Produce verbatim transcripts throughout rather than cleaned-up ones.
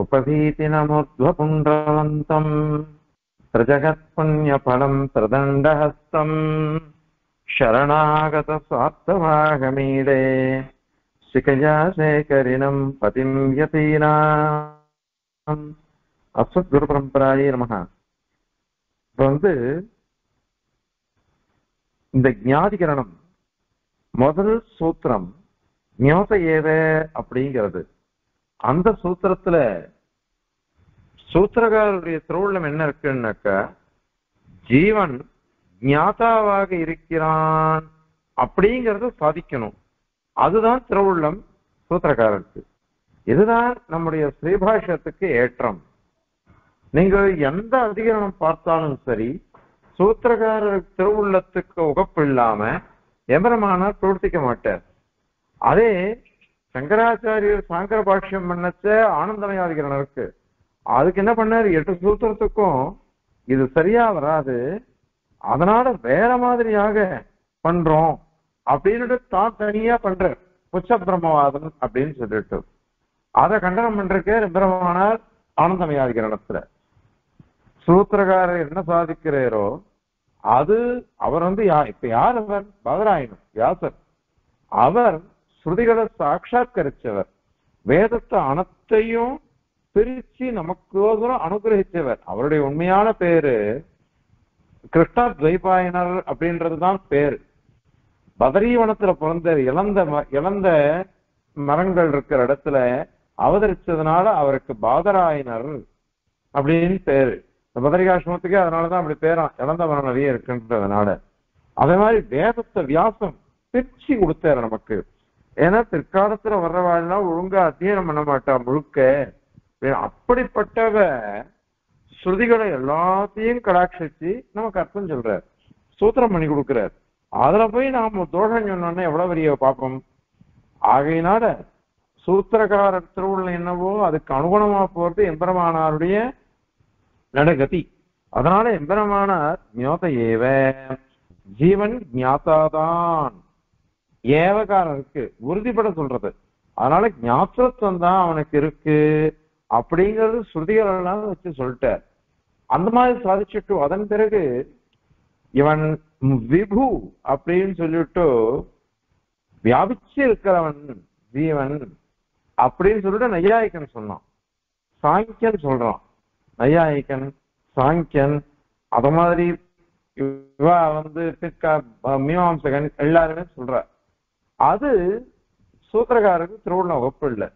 उपभीति नमोद्वपुण्ड्रवन्तं स्रजगत्पुण्यफलं स्रदण्डहस्तं शरणागतस्वाप्तवागमीडे शिखयाशेखरिणं पतिं यतीनाम् अस्मद्गुरुपरम्परायै नमः. இப்போ வந்து இந்த ஞாதிகரணம் முதல் சூத்திரம் ஞோத ஏவ அப்படிங்கிறது. அந்த சூத்திரத்துல சூத்திரகாரருடைய திருவள்ளம் என்ன இருக்குன்னாக்கா, ஜீவன் ஞாதாவாக இருக்கிறான் அப்படிங்கிறத சாதிக்கணும். அதுதான் திருவள்ளம் சூத்திரகாரருக்கு. இதுதான் நம்முடைய ஸ்ரீபாஷ்யத்துக்கு ஏற்றம். நீங்கள் எந்த அதிகரணம் பார்த்தாலும் சரி, சூத்திரகாரர் திருவுள்ளத்துக்கு உகப்பு இல்லாம எம்பரமானார் பிரவர்த்திக்க மாட்டார். அதே சங்கராச்சாரியர் சாங்கர பாஷ்யம் பண்ணச்ச ஆனந்தமய அதிகரணருக்கு அதுக்கு என்ன பண்ணார், எட்டு சூத்திரத்துக்கும் இது சரியா வராது, அதனால வேற மாதிரியாக பண்றோம் அப்படின்னு தான் தனியா பண்றார். புச்ச பிரம்மவாதம் அப்படின்னு சொல்லிட்டு அதை கண்டனம் பண்றதுக்கு எம்பரமானார் ஆனந்தமய அதிகரணத்துல சூத்திரகாரர் என்ன சாதிக்கிறாரோ அது அவர் வந்து இப்ப யார், அவர் பகராயணம் வியாசர். அவர் ஸ்ருதிகளை சாட்சாத்கரிச்சவர், வேதத்தை அனைத்தையும் பிரிச்சு நமக்கு அனுகிரகிச்சவர். அவருடைய உண்மையான பேரு கிருஷ்ணா துவைபாயனர் அப்படின்றதுதான் பேரு. பதரீவனத்துல பிறந்த இழந்த இழந்த மரங்கள் இருக்கிற இடத்துல அவதரிச்சதுனால அவருக்கு பாதராயணர் அப்படின்னு பேரு. இந்த பதரிகாசிரமத்துக்கே அதனாலதான் அப்படி பேரான், இழந்த மரணவியே இருக்குன்றதுனால. அதே மாதிரி வேதத்தை வியாசம் பிரிச்சு கொடுத்தாரு நமக்கு. ஏன்னா பிற்காலத்துல வர்றவாள்னா ஒழுங்கா அத்தியனம் பண்ண மாட்டா முழுக்க. அப்படிப்பட்டவ ஸ்ருதிகளை எல்லாத்தையும் கடாட்சிச்சு நமக்கு அர்த்தம் சொல்றாரு, சூத்திரம் பண்ணி கொடுக்குறாரு. அதுல போய் நாம தோஷம் சொன்னோம்னா எவ்வளவு பெரிய பாப்பம். ஆகையினால சூத்திரகாரர் திருவுள்ள என்னவோ அதுக்கு அனுகுணமா போறது எம்பெருமானாருடைய நடகதி. அதனால எம்பெருமானார் ஞாத ஏவ, ஜீவன் ஞாத்தாதான். ஏவகாரருக்கு உறுதிப்பட சொல்றது, அதனால ஞாத்திரத்துவம் தான் அவனுக்கு இருக்கு அப்படிங்கிறது ஸ்ருதிகளெல்லாம் வச்சு சொல்லிட்டார். அந்த மாதிரி சாதிச்சுட்டு அதன் பிறகு இவன் விபு அப்படின்னு சொல்லிட்டு வியாபிச்சு இருக்கிறவன் ஜீவன் அப்படின்னு சொல்லிட்டு நையாயிக்கன் சொன்னான், சாங்கியன் சொல்றான். நையாயிக்கன் சாங்கியன் அத மாதிரி இவா வந்து பிற்கா மீமாம்சகன் எல்லாருமே சொல்ற. அது சூத்திரகாரருக்கு திருவுள்ள வகுப்பு இல்லை.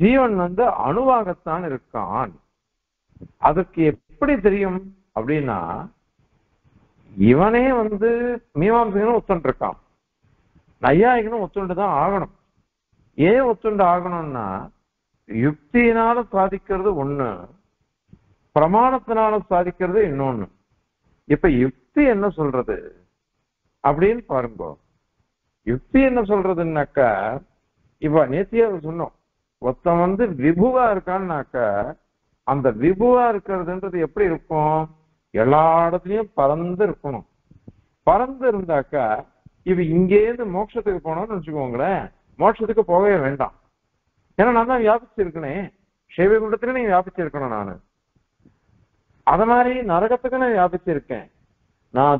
ஜீவன் வந்து அணுவாகத்தான் இருக்கான். அதுக்கு எப்படி தெரியும் அப்படின்னா, இவனே வந்து மீமாம்சகனும் ஒத்துண்டு இருக்கான், நையாயிகனும் ஒத்துண்டுதான் ஆகணும். ஏன் ஒத்துண்டு ஆகணும்னா, யுக்தியினால சாதிக்கிறது ஒண்ணு, பிரமாணத்தினால சாதிக்கிறது இன்னொன்னு. இப்ப யுக்தி என்ன சொல்றது அப்படின்னு பாருங்க. யுக்தி என்ன சொல்றதுன்னாக்கா, இப்ப நேத்தியா சொன்னோம், ஒருத்தன் வந்து விபுவா இருக்கான்னாக்கா அந்த விபுவா இருக்கிறதுன்றது எப்படி இருக்கும், எல்லா இடத்துலயும் பறந்து இருக்கணும். பறந்து இருந்தாக்கா இவ இங்கேருந்து மோட்சத்துக்கு போனோம்னு வச்சுக்கோங்களேன், மோட்சத்துக்கு போகவே வேண்டாம். ஏன்னா நான் தான் வியாபிச்சிருக்கேனே, சேவை கூட்டத்திலே நீங்க வியாபிச்சிருக்கணும். நானு அத மாதிரி நரகத்துக்கு நான் வியாபிச்சிருக்கேன். நான்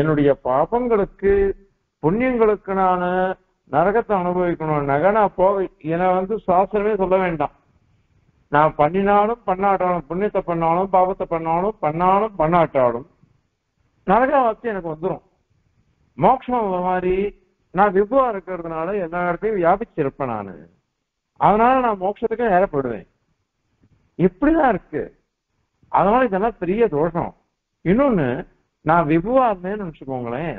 என்னுடைய பாபங்களுக்கு புண்ணியங்களுக்கு நான் நரகத்தை அனுபவிக்கணும்னாக நான் போக என்னை வந்து சாஸ்திரமே சொல்ல வேண்டாம். நான் பண்ணினாலும் பண்ணாட்டாலும், புண்ணியத்தை பண்ணாலும் பாபத்தை பண்ணாலும் பண்ணாலும் பண்ணாட்டாலும் நரகவாசி எனக்கு வந்துடும். மோட்சம் மாதிரி நான் விபுவா இருக்கிறதுனால எல்லா இடத்தையும் வியாபிச்சிருப்பேன் நான், அதனால நான் மோட்சத்துக்கு நேரப்படுவேன். இப்படிதான் இருக்கு. அதனால இதெல்லாம் பெரிய தோஷம். இன்னொன்னு, நான் விபுவா இருந்தேன்னு நினைச்சுக்கோங்களேன்,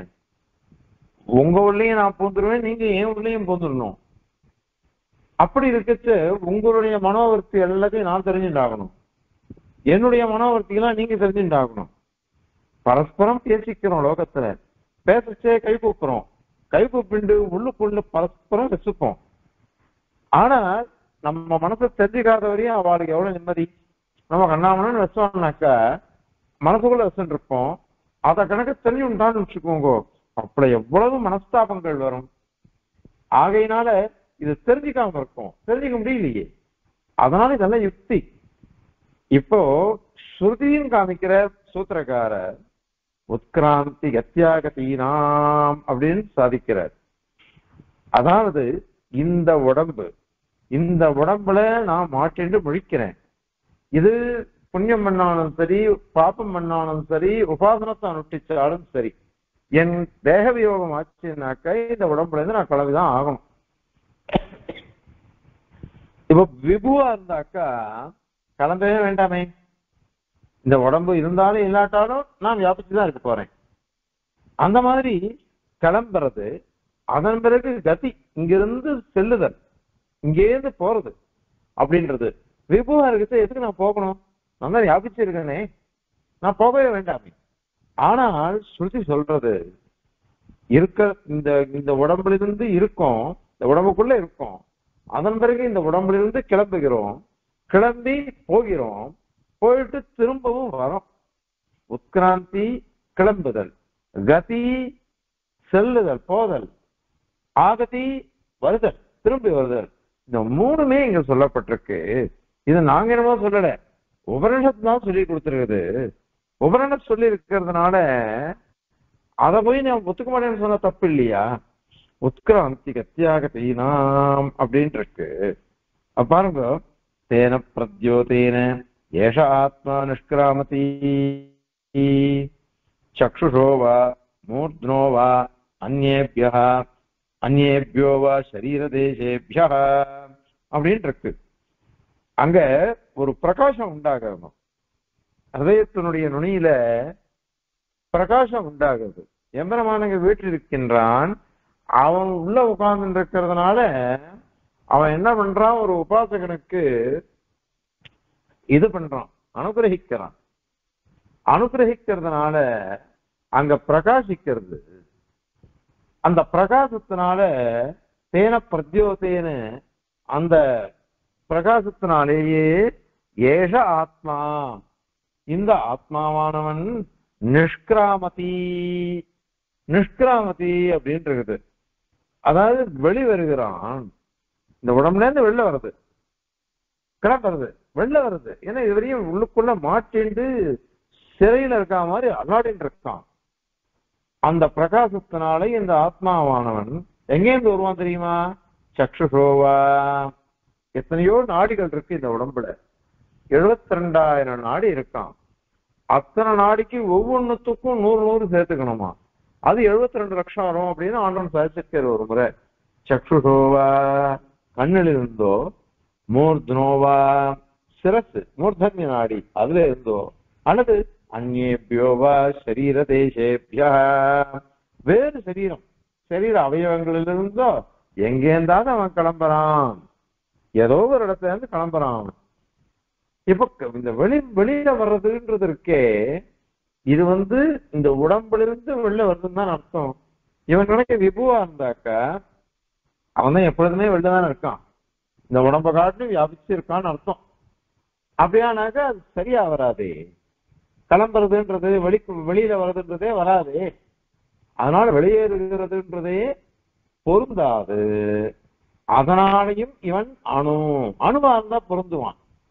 உங்க ஊர்லயும் நான் பூந்துருவேன், நீங்க என் ஊர்லயும் பூந்துடணும். அப்படி இருக்கச்சு உங்களுடைய மனோவர்த்தி எல்லாத்தையும் நான் தெரிஞ்சுட்டாகணும், என்னுடைய மனோவர்த்திகளாம் நீங்க தெரிஞ்சுட்டாகணும். பரஸ்பரம் பேசிக்கிறோம், லோகத்துல பேசச்சே கை கூப்புறோம், கை கூப்பிண்டு உள்ளுக்குள்ள பரஸ்பரம் வச்சுப்போம். ஆனா நம்ம மனசை தெரிஞ்சுக்காதவரையும் அவளுக்கு எவ்வளவு நிம்மதி. நம்ம கண்ணாமணன்னு வச்சோம்னாக்கா மனசுக்குள்ள வச்சுட்டு இருப்போம், அதை கணக்கு தெரிஞ்சு உண்டான்னு வச்சுக்கோங்க, அப்படி எவ்வளவு மனஸ்தாபங்கள் வரும். ஆகையினால இது தெரிஞ்சுக்காம இருக்கும், தெரிஞ்சுக்க முடியலையே. அதனால இதெல்லாம் யுக்தி. இப்போ ஸ்ருதியும் காமிக்கிற சூத்திரக்காரர் உத்கிராந்தி கத்தியாகதீனாம் அப்படின்னு சாதிக்கிறார். அதாவது இந்த உடம்பு, இந்த உடம்புல நான் மாற்றின்று முழிக்கிறேன். இது புண்ணியம் பண்ணாலும் சரி, பாப்பம் பண்ணாலும் சரி, உபாசனத்தை அனுஷ்டிச்சாலும் சரி, என் தேக வியோகம் ஆச்சுனாக்க இந்த உடம்புல இருந்து நான் கலவிதான் ஆகணும். இப்போ விபுவா இருந்தாக்கா கலந்தவே வேண்டாமே. இந்த உடம்பு இருந்தாலும் இல்லாட்டாலும் நான் வியாபிச்சுதான் இருக்க போறேன். அந்த மாதிரி கிளம்புறது. அதன் பிறகு கதி, இங்கிருந்து செல்லுதல், இங்கேருந்து போறது அப்படின்றது. விபுவா இருக்கிறது எதுக்கு நான் போகணும், நான் தான் வியாபிச்சிருக்கேனே, நான் போகவே வேண்டாமே. ஆனால் ஸ்ருதி சொல்றது இருக்க, இந்த இந்த உடம்புலிருந்து இருக்கும், இந்த உடம்புக்குள்ள இருக்கும், அதன் பிறகு இந்த உடம்புலிருந்து கிளம்புகிறோம், கிளம்பி போகிறோம், போயிட்டு திரும்பவும் வரும். உத்கிராந்தி கிளம்புதல், கதி செல்லுதல் போதல், ஆகதி வருதல் திரும்பி வருதல், இந்த மூணுமே இங்க சொல்லப்பட்டிருக்கு. இதை நாங்க என்னமோ சொல்லல, உபனிஷத்து தான் சொல்லி கொடுத்துருக்குது. உபனிஷத் சொல்லி இருக்கிறதுனால அதை போய் நான் ஒத்துக்க மாட்டேன்னு சொன்னா தப்பு இல்லையா? உத்கிராந்தி கத்தியாகதி நாம் அப்படின்னு இருக்கு. பாருங்க, தேன பிரத்யோதேன ஏஷ ஆத்மா நிஷ்கிராமதி சக்ஷுஷோவா மூர்த்னோவா அந்நேபியா அந்நேபியோவா சரீரதேசேபியா அப்படின்னு இருக்கு. அங்க ஒரு பிரகாசம் உண்டாகணும், ஹதயத்தினுடைய நுனியில பிரகாசம் உண்டாகிறது. எம்பெருமானங்க வீட்டில் இருக்கின்றான், அவன் உள்ள உட்கார்ந்து இருக்கிறதுனால அவன் என்ன பண்றான், ஒரு உபாசகனுக்கு இது பண்றான், அனுகிரகிக்கிறான். அனுகிரகிக்கிறதுனால அங்க பிரகாசிக்கிறது. அந்த பிரகாசத்தினால தேன பிரத்யோதேன்னு, அந்த பிரகாசத்தினாலேயே ஏஷ ஆத்மா, இந்த ஆத்மாவானவன் நிஷ்கிராமதி நிஷ்கிராமதி அப்படின்னு இருக்குது. அதாவது வெளி வருகிறான், இந்த உடம்புல இருந்து வெளில வருது, கிளம்புறது, வெளில வருது. ஏன்னா இதுவரையும் உள்ளுக்குள்ள மாற்றிண்டு சிறையில் இருக்கா மாதிரி அல்லாடின் இருக்கான். அந்த பிரகாசத்தினாலே இந்த ஆத்மாவானவன் எங்கேருந்து வருவான் தெரியுமா? சக்ஷுஷோவா, எத்தனையோ நாடிகள் இருக்கு இந்த உடம்புல, எழுபத்தி ரெண்டாயிரம் நாடி இருக்கான். அத்தனை நாடிக்கு ஒவ்வொன்றுத்துக்கும் நூறு நூறு சேர்த்துக்கணுமா, அது எழுபத்தி ரெண்டு லட்சம் வரும் அப்படின்னு ஆண்டவன் சாதிச்சிருக்கார் ஒரு முறை. சக்ஷுஷோவா கண்ணில் இருந்தோ, மூர்தனோவா சிரசு மூர்தன்ய நாடி அதுல இருந்தோ, அல்லது அந்நேபியோவா சரீர தேசேபியா வேறு சரீரம் சரீர அவயவங்களில் இருந்தோ, எங்கேருந்தாவது அவன் கிளம்புறான், ஏதோ ஒரு இடத்துல இருந்து கிளம்புறான். இப்ப இந்த வெளி வெளியில வர்றதுன்றது இருக்கே, இது வந்து இந்த உடம்புல இருந்து வெளில வருதுன்னு தான் அர்த்தம். இவன் நினைக்க விபுவா இருந்தாக்க அவன் தான் எப்பொழுதுமே வெளிலதான் இருக்கான், இந்த உடம்பை காட்டிலும் வியாபிச்சு இருக்கான்னு அர்த்தம். அப்படியானாக்க அது சரியா வராதே, கிளம்புறதுன்றது வெளி வெளியில வர்றதுன்றதே வராதே, அதனால வெளியேறுகிறதுன்றதே பொருந்தாது. அதனாலையும் இவன் அணு அணுவா இருந்தா பொருந்துவான்.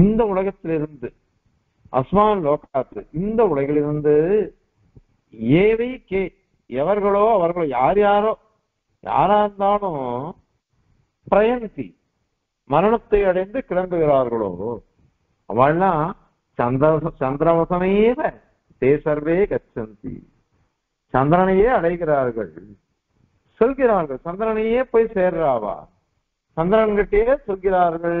இந்த உலகத்திலிருந்து அஸ்மான் லோகாத்து இந்த உலகிலிருந்து, ஏவை கே எவர்களோ அவர்களோ யார் யாரோ யாரா இருந்தாலும், பிரயந்தி மரணத்தை அடைந்து கிளம்புகிறார்களோ அவள்னா சந்திர சந்திரவசமேவ தே சர்வே கச்சந்தி, சந்திரனையே அடைகிறார்கள், சொல்கிறார்கள், சந்திரனையே போய் சேர்றாவா, சந்திரன்கிட்டயே சொல்கிறார்கள்,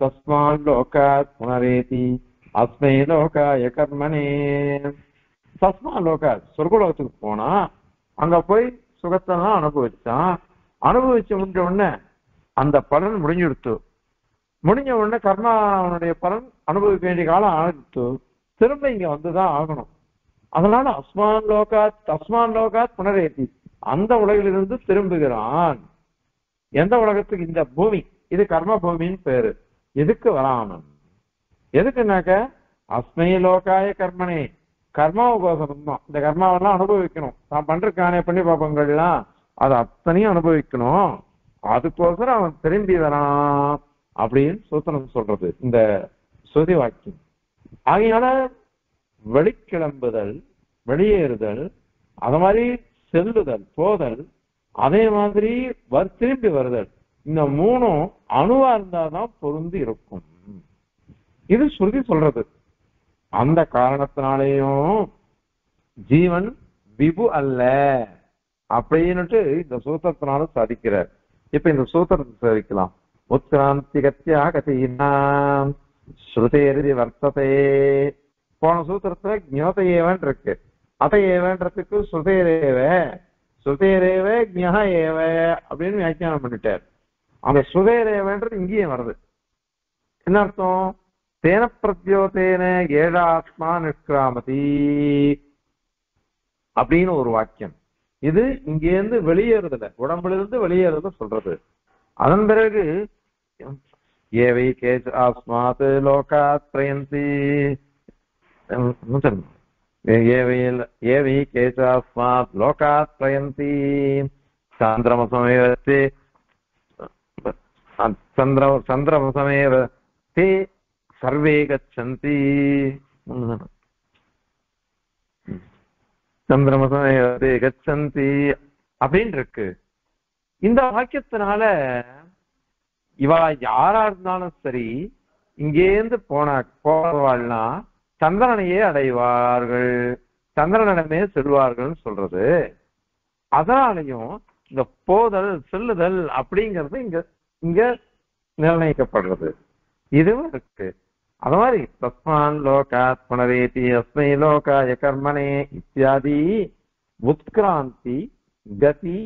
தஸ்மான் லோகா புனரேதி அஸ்மை லோகா யகர்மணே. தஸ்மான் லோகா சொர்க்கலோகத்துக்கு போனா அங்க போய் சுகத்தெல்லாம் அனுபவிச்சான். அனுபவிச்சு முடிஞ்ச உடனே அந்த பலன் முடிஞ்சுடுத்து. முடிஞ்ச உடனே கர்மாவனுடைய பலன் அனுபவிக்க வேண்டிய காலம் ஆகிடுத்து. திரும்ப இங்க வந்துதான் ஆகணும். அதனால அஸ்மான் லோகாத் தஸ்மான் லோகாத் புனரேதி, அந்த உலகிலிருந்து திரும்புகிறான். எந்த உலகத்துக்கு? இந்த பூமி, இது கர்ம பூமின்னு பேரு. எதுக்கு வராமன்? எதுக்குனாக்க அஸ்மை லோகாய கர்மனே, கர்மாவகோசம் தான். இந்த கர்மாவெல்லாம் அனுபவிக்கணும். நான் பண்ற காணே பண்ணி பாப்பங்கள்லாம் அது அத்தனையும் அனுபவிக்கணும். அதுக்கோசரம் அவன் திரும்பி வரான் அப்படின்னு சூத்திரம் சொல்றது இந்த சுதி வாக்கியம். ஆகையால வெளிக்கிளம்புதல், வெளியேறுதல், அது மாதிரி செல்லுதல், போதல், அதே மாதிரி திரும்பி வருதல், இந்த மூணும் அணுவா இருந்தாதான் பொருந்து இருக்கும். இது ஸ்ருதி சொல்றது. அந்த காரணத்தினாலேயும் ஜீவன் விபு அல்ல அப்படின்னுட்டு இந்த சூத்திரத்தினால சாதிக்கிறார். இப்ப இந்த சூத்திரத்தை சாதிக்கலாம். உத்கிராந்தி கத்தியா கத்தினா ஸ்ருதேரி வர்த்ததே. போன சூத்திரத்துல ஞாதையேவன் இருக்கு. அதை ஏவன்றதுக்கு ஸ்ருதேரேவ சுதேரேவ ஞா ஏவ அப்படின்னு வியாக்கியானம் பண்ணிட்டார். அந்த சுதேரேவன்றது இங்கேயும் வருது. என்ன அர்த்தம்? தேன பிரத்யோதேன ஏழாத்மா நிஷ்கிராமதி அப்படின்னு ஒரு வாக்கியம். இது இங்கேருந்து வெளியேறுதுல, உடம்புல இருந்து வெளியேறத சொல்றது. அதன் பிறகு ஏவை கேஜ் ஆஸ்மாத் லோகாத் பிரயந்தி ஏவை கேஜ் ஆஸ்மாத் லோகாத் பிரயந்தி சந்திரமசமேவஸ்தி சந்திர சந்திரமசமேவஸ்தி சர்வே கச்சந்தி சந்திரமசமேவஸ்தி கச்சந்தி அப்படின்னு இருக்கு. இந்த வாக்கியத்தினால இவா யாரா இருந்தாலும் சரி, இங்கேருந்து போனா போறவாள்னா சந்திரனையே அடைவார்கள், சந்திரனிடமே செல்வார்கள் சொல்றது. அதனாலையும் இந்த போதல் செல்லுதல் அப்படிங்கிறது இங்க இங்க நிர்ணயிக்கப்படுறது. இதுவும் இருக்கு. அது மாதிரி தஸ்மான் லோகாத் புனரேதி அஸ்மை லோகாய கர்மனே இத்தியாதி உத்கிராந்தி கதி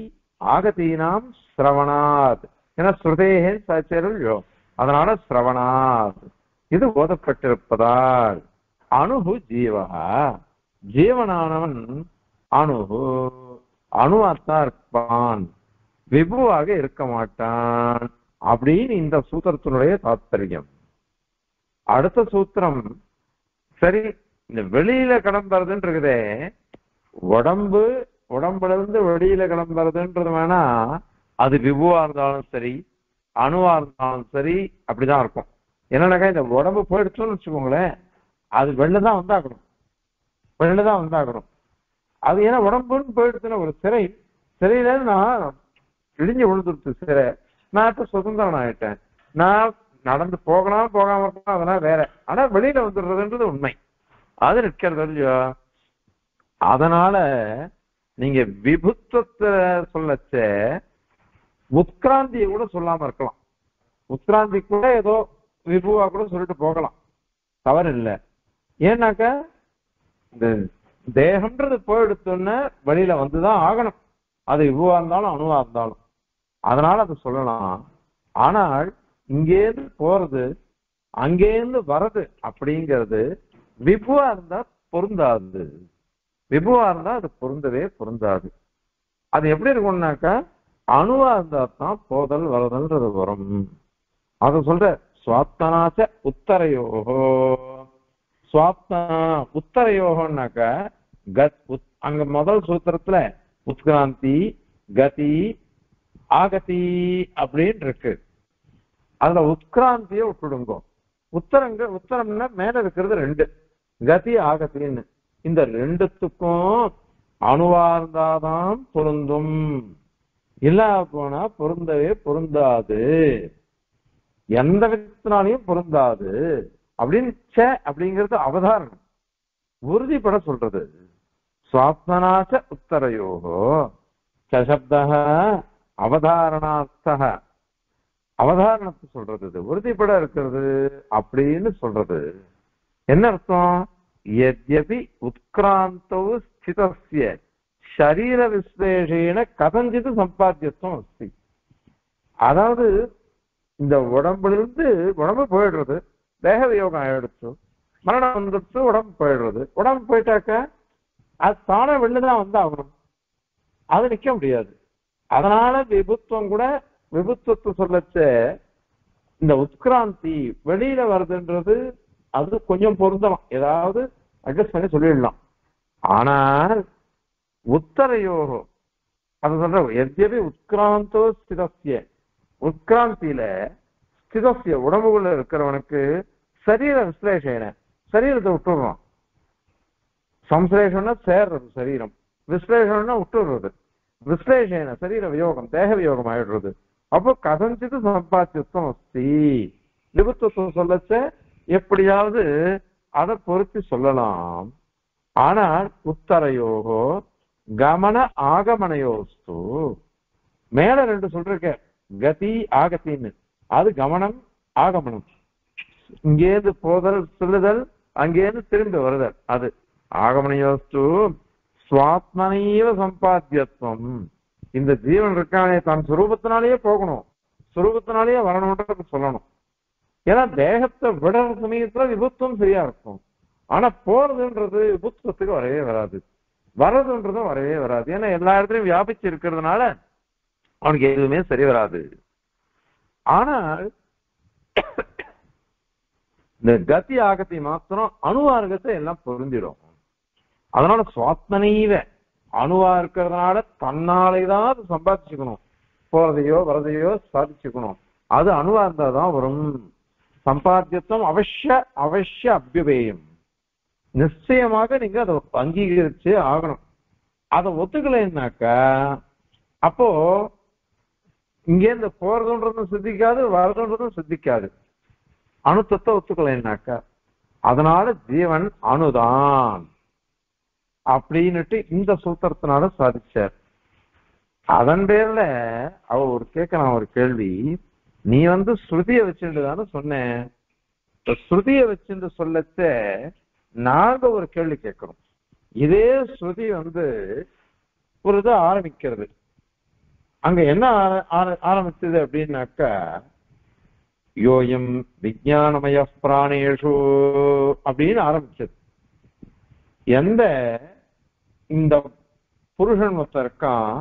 ஆகதீனாம் சிரவணாத். ஏன்னா ஸ்ருதேகே சாச்சரியோ, அதனால சிரவணாத் இது போதப்பட்டிருப்பதால் அணுகு ஜீவா ஜீவனானவன் அணுகு அணுவாத்தான் இருப்பான், விபுவாக இருக்க மாட்டான் அப்படின்னு இந்த சூத்திரத்தினுடைய தாத்பரியம். அடுத்த சூத்திரம் சரி, இந்த வெளியில கிளம்புறதுன்னு இருக்குதே, உடம்பு உடம்புல இருந்து வெளியில கிளம்புறதுன்றது வேணா, அது விபுவா இருந்தாலும் சரி அணுவா இருந்தாலும் சரி அப்படிதான் இருக்கும். என்னன்னாக்கா இந்த உடம்பு போயிடுச்சோன்னு வச்சுக்கோங்களேன், அது வெளிலதான் வந்தாக்கணும், வெளிலதான் வந்தாக்கணும். அது ஏன்னா உடம்புன்னு போயிடுச்சுன்னா ஒரு சிறை, சிறையில நான் இடிஞ்சு விழுந்துடுச்சு சிறை, நான் இப்ப சுதந்திரன் ஆயிட்டேன், நான் நடந்து போகலாம் போகாம இருக்கலாம் அதெல்லாம் வேற. ஆனா வெளியில வந்துடுறதுன்றது உண்மை, அது நிற்கிறது இல்லையோ. அதனால நீங்க விபுத்துவத்தை சொல்லச்ச உத்கிராந்தியை கூட சொல்லாம இருக்கலாம். உத்கிராந்தி கூட ஏதோ விபுவா கூட சொல்லிட்டு போகலாம், தவறு இல்லை. ஏன்னாக்க இந்த தேகம்ன்றது போயிடுத்தோன்னு வெளியில வந்துதான் ஆகணும், அது விபுவா இருந்தாலும் அணுவா இருந்தாலும். அதனால அதை சொல்லலாம். ஆனால் இங்கேருந்து போறது அங்கேருந்து வர்றது அப்படிங்கிறது விபுவா இருந்தா பொருந்தாது, விபுவா இருந்தா அது பொருந்தவே பொருந்தாது. அது எப்படி இருக்கும்னாக்கா அணுவா இருந்தா தான் போதல் வருதல்ன்றது வரும். அது சொல்ற சுவாப்தனாச்ச உத்தரையோகோ. சுவாப்தனா உத்தரையோகம்னாக்கா கத் உத் அங்க முதல் சூத்திரத்துல உத்கிராந்தி கதி ஆகதி அப்படின்னு இருக்கு. அதுல உத்கிராந்திய விட்டுடுங்கோ. உத்தரங்க உத்தரம்னா மேல இருக்கிறது ரெண்டு, கதி ஆகத்தின்னு. இந்த ரெண்டுத்துக்கும் அணுவா இருந்தாதான் பொருந்தும், இல்ல போனா பொருந்தவே பொருந்தாது. எந்த விதத்தினாலையும் பொருந்தாது அப்படின்னு சே அப்படிங்கிறது அவதாரணம் உறுதிப்பட சொல்றது. சுவாத்மனாச்ச உத்தரயோகோ சப்தஹ அவதாரணார்த்தஹ அவதாரணத்தை சொல்றது, இது உறுதிப்பட இருக்கிறது அப்படின்னு சொல்றது. என்ன அர்த்தம்? எத்யபி உத்கிராந்தோ ஸ்திதஸ்ய சரீர விஸ்லேஷேன கதஞ்சித்து சம்பாத்தியத்துவம் அஸ்தி. அதாவது இந்த உடம்புலிருந்து உடம்பு போயிடுறது, தேக வியோகம் ஆயிடுச்சு, மரணம் வந்துடுச்சு, உடம்பு போயிடுறது. உடம்பு போயிட்டாக்க அது தானே வெளிலதான் வந்து ஆகணும், அது நிக்க முடியாது. அதனால விபுத்துவம் கூட விபுத்துவத்தை சொல்லச்ச இந்த உத்கிராந்தி வெளியில வருதுன்றது அது கொஞ்சம் பொருந்தலாம், ஏதாவது அட்ஜஸ்ட் பண்ணி சொல்லிடலாம். ஆனால் உத்தரையோகோ அது சொல்ற எதிரி உத்கிராந்தோ ஸ்திதஸ்ய உத்கிராந்தியில ஸ்திதஸ்ய உடம்புக்குள்ள இருக்கிறவனுக்கு சரீர விஸ்லேஷனை சரீரத்தை விட்டுடுறோம். சம்ஸ்லேஷம்னா சேர்றது சரீரம், விஸ்லேஷம்னா விட்டுடுறது. விஸ்லேஷனை சரீர வியோகம் தேக வியோகம் ஆயிடுறது. அப்போ கதஞ்சித்து சம்பாத்தியத்துவம் அஸ்தி. விபுத்துவம் சொல்லச்ச எப்படியாவது அதை பொருத்தி சொல்லலாம். ஆனால் உத்தரையோகோ கமன ஆகமனையோஸ்து மேல ரெண்டு சொல்றக்க கதி ஆகத்தின்னு, அது கமனம் ஆகமனம், இங்கேருந்து போதல் செல்லுதல் அங்கேருந்து திரும்பி வருதல், அது ஆகமனையோஸ்து. சுவாத்மனைவ சம்பாத்தியத்துவம், இந்த ஜீவன் இருக்கானே தான் சுரூபத்தினாலேயே போகணும், சுரூபத்தினாலேயே வரணும்ன்றது சொல்லணும். ஏன்னா தேகத்தை விடுற சமயத்துல விபுத்துவம் சரியா இருக்கும், ஆனா போறதுன்றது விபுத்துவத்துக்கு வரவே வராது, வர்றதுன்றதும் வரவே வராது. ஏன்னா எல்லா இடத்துலையும் வியாபிச்சு இருக்கிறதுனால அவனுக்கு எதுவுமே சரி வராது. ஆனால் இந்த கதி ஆகத்தை மாத்திரம் அணுவார்கத்தை எல்லாம் பொருந்திடும். அதனால சுவாத்மனைவ அணுவா இருக்கிறதுனால தன்னாலேதான் அது சம்பாதிச்சுக்கணும், போறதையோ வரதையோ சாதிச்சுக்கணும், அது அணுவா இருந்தாதான் வரும். சம்பாத்தியத்துவம் அவசிய அவசிய அபியுபேயம், நிச்சயமாக நீங்க அதை அங்கீகரிச்சு ஆகணும். அதை ஒத்துக்கலைன்னாக்கா அப்போ இங்கேருந்து போறதுன்றதும் சித்திக்காது, வரதுன்றதும் சித்திக்காது. அணுத்தத்தை ஒத்துக்கலைன்னாக்கா அதனால ஜீவன் அணுதான் அப்படின்னுட்டு இந்த சூத்திரத்தினால சாதிச்சார். அதன் பேர்ல அவ ஒரு கேட்க நான் ஒரு கேள்வி, நீ வந்து ஸ்ருதியை வச்சுட்டுதான்னு சொன்னேன், ஸ்ருதியை வச்சுட்டு சொல்லச்ச நாங்க ஒரு கேள்வி கேட்கிறோம். இதே ஸ்ருதி வந்து ஒரு இதை ஆரம்பிக்கிறது, அங்க என்ன ஆரம்பிச்சது அப்படின்னாக்கா யோயம் விஜயானமய பிராணேஷு அப்படின்னு ஆரம்பிச்சது. எந்த இந்த புருஷன் மொத்தம் இருக்கான்,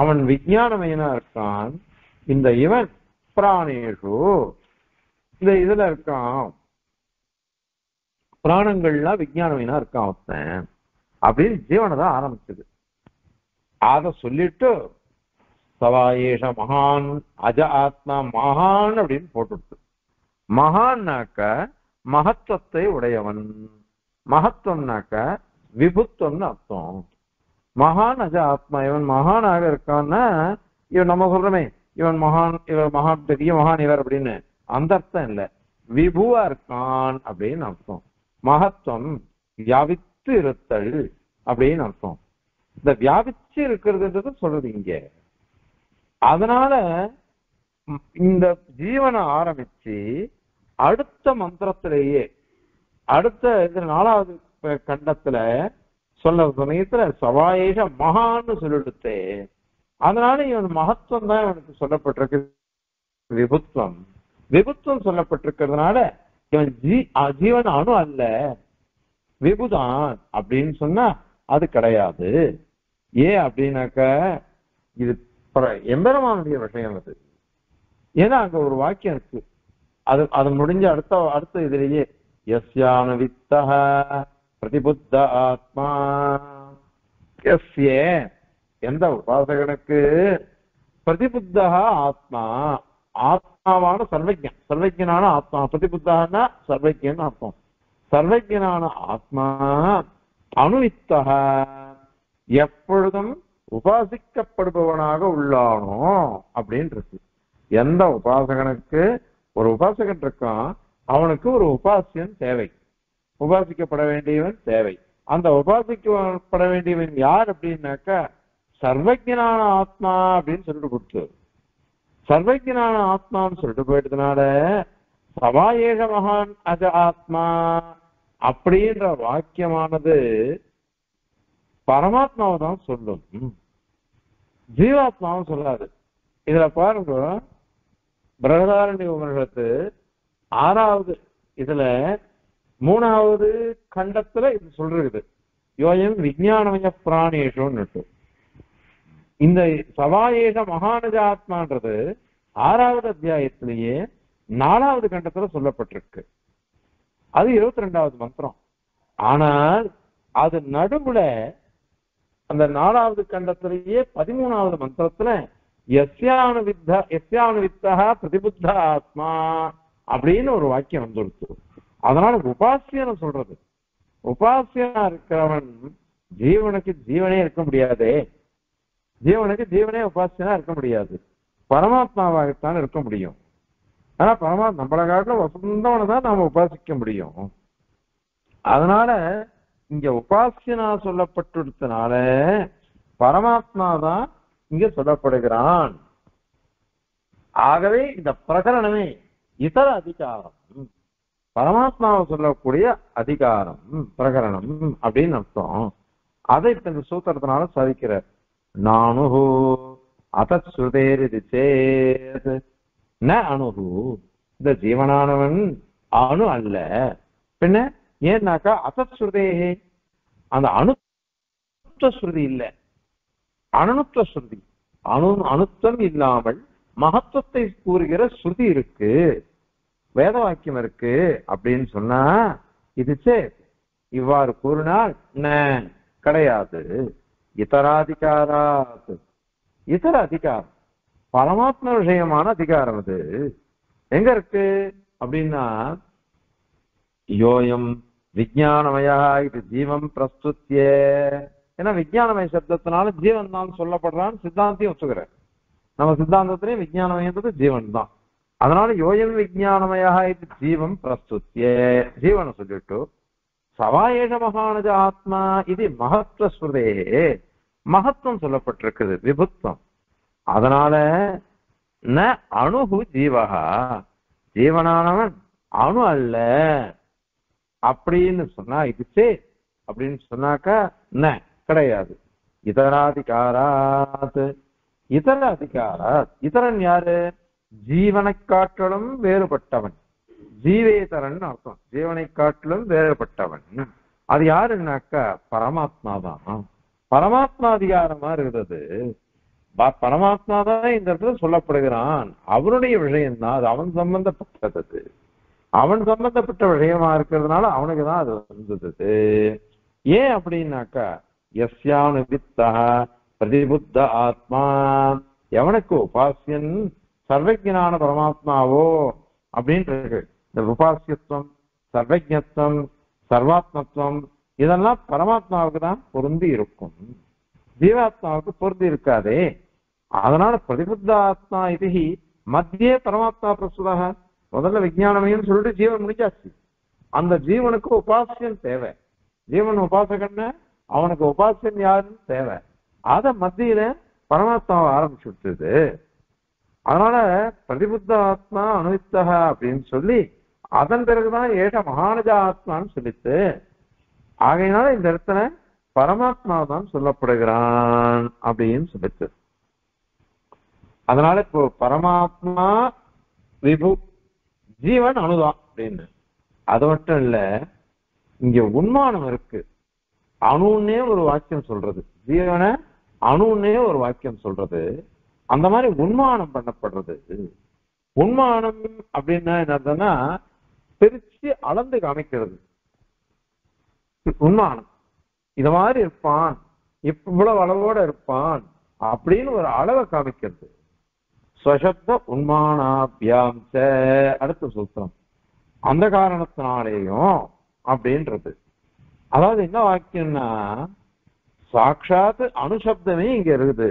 அவன் விஜயானமயனா இருக்கான், இந்த இவன் பிராணேஷு இந்த இதுல இருக்கான், பிராணங்கள்லாம் விஜயானமயனா இருக்கான் ஒருத்தன் அப்படின்னு ஜீவனை தான் ஆரம்பிச்சது. அதை சொல்லிட்டு சவாயேஷ மகான் அஜ ஆத்மா மகான் அப்படின்னு போட்டுடுது. மகான்னாக்க மகத்துவத்தை உடையவன், மகத்துவம்னாக்க விபுத்துவம்னு அர்த்தம். மகான் அஜ ஆத்மா இவன் மகானாக இருக்கான்னா இவன் நம்ம சொல்றமே இவன் மகான் இவர் மகான் பெரிய மகான் இவர் அப்படின்னு அந்த அர்த்தம் இல்லை, விபுவா இருக்கான் அப்படின்னு அர்த்தம். மகத்துவம் வியாபித்து இருத்தல் அப்படின்னு அர்த்தம். இந்த வியாபிச்சு இருக்கிறதுன்றது சொல்றது இங்க. அதனால இந்த ஜீவனை ஆரம்பிச்சு அடுத்த மந்திரத்திலேயே அடுத்த இது நாலாவது கண்டத்துல சொல்ல சமயத்துல சவாயேஷ மகான்னு சொல்லிடுத்து. அதனால இவன் மகத்துவம் தான் இவனுக்கு சொல்லப்பட்டிருக்கு, விபுத்துவம் விபுத்துவம் சொல்லப்பட்டிருக்கிறதுனால இவன் ஜீ ஜீவன் அணு அல்ல விபுதான் அப்படின்னு சொன்னா அது கிடையாது. ஏன் அப்படின்னாக்க இது எம்பெருமானுடைய விஷயம் அது. ஏன்னா அங்க ஒரு வாக்கியம் இருக்கு, அது அது முடிஞ்ச அடுத்த அடுத்த இதுலயே எஸ்யானு வித்தஹ பிரதிபுத்த ஆத்மா எஸ்யே எந்த உபாசகனுக்கு பிரதிபுத்தா ஆத்மா ஆத்மாவான சர்வஜன் சர்வஜனான ஆத்மா பிரதிபுத்தான்னா சர்வஜன் அர்த்தம். சர்வஜனான ஆத்மா அணுவித்தக எப்பொழுதும் உபாசிக்கப்படுபவனாக உள்ளானோ அப்படின்னு இருக்கு. எந்த உபாசகனுக்கு ஒரு உபாசகன் இருக்கான், அவனுக்கு ஒரு உபாசியன் தேவை, உபாசிக்கப்பட வேண்டியவன் தேவை. அந்த உபாசிக்கப்பட வேண்டியவன் யார் அப்படின்னாக்கா சர்வஜனான ஆத்மா அப்படின்னு சொல்லிட்டு கொடுத்து, சர்வஜனான ஆத்மான்னு சொல்லிட்டு போயிட்டதுனால சபாயேக மகான் அது ஆத்மா அப்படின்ற வாக்கியமானது பரமாத்மாவை தான் சொல்லும், ஜீவாத்மாவும் சொல்லாது. இதுல பாருங்க பிரகதாரணி உபனிஷத்து ஆறாவது இதுல மூணாவது கண்டத்துல இது சொல்றது, யோயம் விஞ்ஞானமய பிராணேஷோன்னு. இந்த சவாயேக மகானஜ ஆத்மான்றது ஆறாவது அத்தியாயத்திலேயே நாலாவது கண்டத்துல சொல்லப்பட்டிருக்கு, அது இருபத்தி ரெண்டாவது மந்திரம். ஆனால் அது நடுவுல அந்த நாலாவது கண்டத்திலேயே பதிமூணாவது மந்திரத்துல எஸ்யானு வித்த எஸ்யானு வித்தகா பிரதிபுத்த ஆத்மா அப்படின்னு ஒரு வாக்கியம் வந்துடுச்சு. அதனால உபாசியன சொல்றது, உபாசியனா இருக்கிறவன் ஜீவனுக்கு ஜீவனே இருக்க முடியாதே, ஜீவனுக்கு ஜீவனே உபாசியனா இருக்க முடியாது, பரமாத்மாவாகத்தான் இருக்க முடியும். ஆனா பரமாத்மா நம்மள காட்டில வசந்தவனை தான் நாம உபாசிக்க முடியும். அதனால இங்க உபாசியனா சொல்லப்பட்டதுனால பரமாத்மா தான் இங்க சொல்லப்படுகிறான். ஆகவே இந்த பிரகரணமே இதர அதிகாரம், பரமாத்மாவை சொல்லக்கூடிய அதிகாரம் பிரகரணம் அப்படின்னு அர்த்தம். அதை இந்த சூத்திரத்தினால சாதிக்கிறார். நானுகு அத்தேரிது சேத் ந அணுகு, இந்த ஜீவனானவன் அணு அல்ல. பின்ன ஏன்னாக்கா அத்தேகே அந்த அணுத்வஸ்ருதி இல்லை, அனணுத்துவ ஸ்ருதி, அணு அணுத்தம் இல்லாமல் மகத்துவத்தை கூறுகிற ஸ்ருதி இருக்கு, வேத வாக்கியம் இருக்கு அப்படின்னு சொன்னா இது சேத் இவ்வாறு கூறினால் ந கிடையாது. இதராதிகாராத், இதர அதிகாரம் பரமாத்ம விஷயமான அதிகாரம் அது எங்க இருக்கு அப்படின்னா யோயம் விஜயானமயா இது ஜீவம் பிரஸ்துத்திய. ஏன்னா விஜயானமய சப்தத்தினால ஜீவன் தான் சொல்லப்படுறான்னு சித்தாந்தியும் ஒத்துக்கிறார். நம்ம சித்தாந்தத்திலையும் விஜயானமயன்றது ஜீவன் தான். அதனால யோயம் விஜயானமயா இது ஜீவம் பிரஸ்துத்திய ஜீவனை சொல்லிட்டு சவாயேஷ மகானஜ ஆத்மா இது மகத்துவ ஸ்ருதே, மகத்துவம் சொல்லப்பட்டிருக்குது, விபுத்தம். அதனால ந அணுகு ஜீவகா, ஜீவனானவன் அணு அல்ல அப்படின்னு சொன்னா இது சே அப்படின்னு சொன்னாக்கா ந கிடையாது. இதராதிகாராத், இதர அதிகாராத், இதரன் யாரு? ஜீவனை காட்டிலும் வேறுபட்டவன், ஜீவேதரன் அர்த்தம், ஜீவனை காட்டிலும் வேறுபட்டவன். அது யாருன்னாக்கா பரமாத்மா தான், பரமாத்மா அதிகாரமா இருந்தது, பரமாத்மா தான் இந்த இடத்துல சொல்லப்படுகிறான். அவனுடைய விஷயம்தான் அது, அவன் சம்பந்தப்பட்டது, அவன் சம்பந்தப்பட்ட விஷயமா இருக்கிறதுனால அவனுக்கு தான் அது வந்தது. ஏன் அப்படின்னாக்கா எஸ்யானு வித்தா பிரதிபுத்த ஆத்மா, எவனுக்கு உபாசியன் சர்வஜனான பரமாத்மாவோ அப்படின்றது. இந்த உபாசியத்துவம், சர்வஜத்துவம், சர்வாத்மத்துவம் இதெல்லாம் பரமாத்மாவுக்கு தான் பொருந்தி இருக்கும், ஜீவாத்மாவுக்கு பொருந்தி இருக்காதே. அதனால பிரதிபுத்த ஆத்மா இது மத்தியே பரமாத்மா பிரசுதாக, முதல்ல விஜயானமையும் சொல்லிட்டு ஜீவன் முடிச்சாச்சு. அந்த ஜீவனுக்கு உபாசியம் தேவை, ஜீவன் உபாசகன்னு அவனுக்கு உபாசியம் யாருன்னு தேவை. அத மத்தியில பரமாத்மாவை ஆரம்பிச்சு விட்டுது. அதனால பிரதிபுத்த ஆத்மா அணுவித்தக அப்படின்னு சொல்லி அதன் பிறகுதான் ஏக மகானஜ ஆத்மான்னு சொல்லிட்டு, ஆகையினால இந்த இடத்துல பரமாத்மா தான் சொல்லப்படுகிறான் அப்படின்னு சொல்லிட்டு. அதனால இப்போ பரமாத்மா விபு, ஜீவன் அணுதான் அப்படின்னு. அது மட்டும் இல்ல, இங்க உண்மானம் இருக்கு, அணுன்னே ஒரு வாக்கியம் சொல்றது, ஜீவனை அணுன்னே ஒரு வாக்கியம் சொல்றது. அந்த மாதிரி உண்மானம் பண்ணப்படுறது. உண்மானம் அப்படின்னா என்னதுன்னா பிரிச்சு அளந்து காமிக்கிறது உண்மானம். இது மாதிரி இருப்பான், இவ்வளவு அளவோட இருப்பான் அப்படின்னு ஒரு அளவை காமிக்கிறது. ஸ்வசப்த உண்மானாபியாம் அடுத்த சூத்திரம் அந்த காரணத்தினாலேயும் அப்படின்றது. அதாவது என்ன வாக்கியம்னா சாட்சாத் அணுசப்தமே இங்க இருக்குது.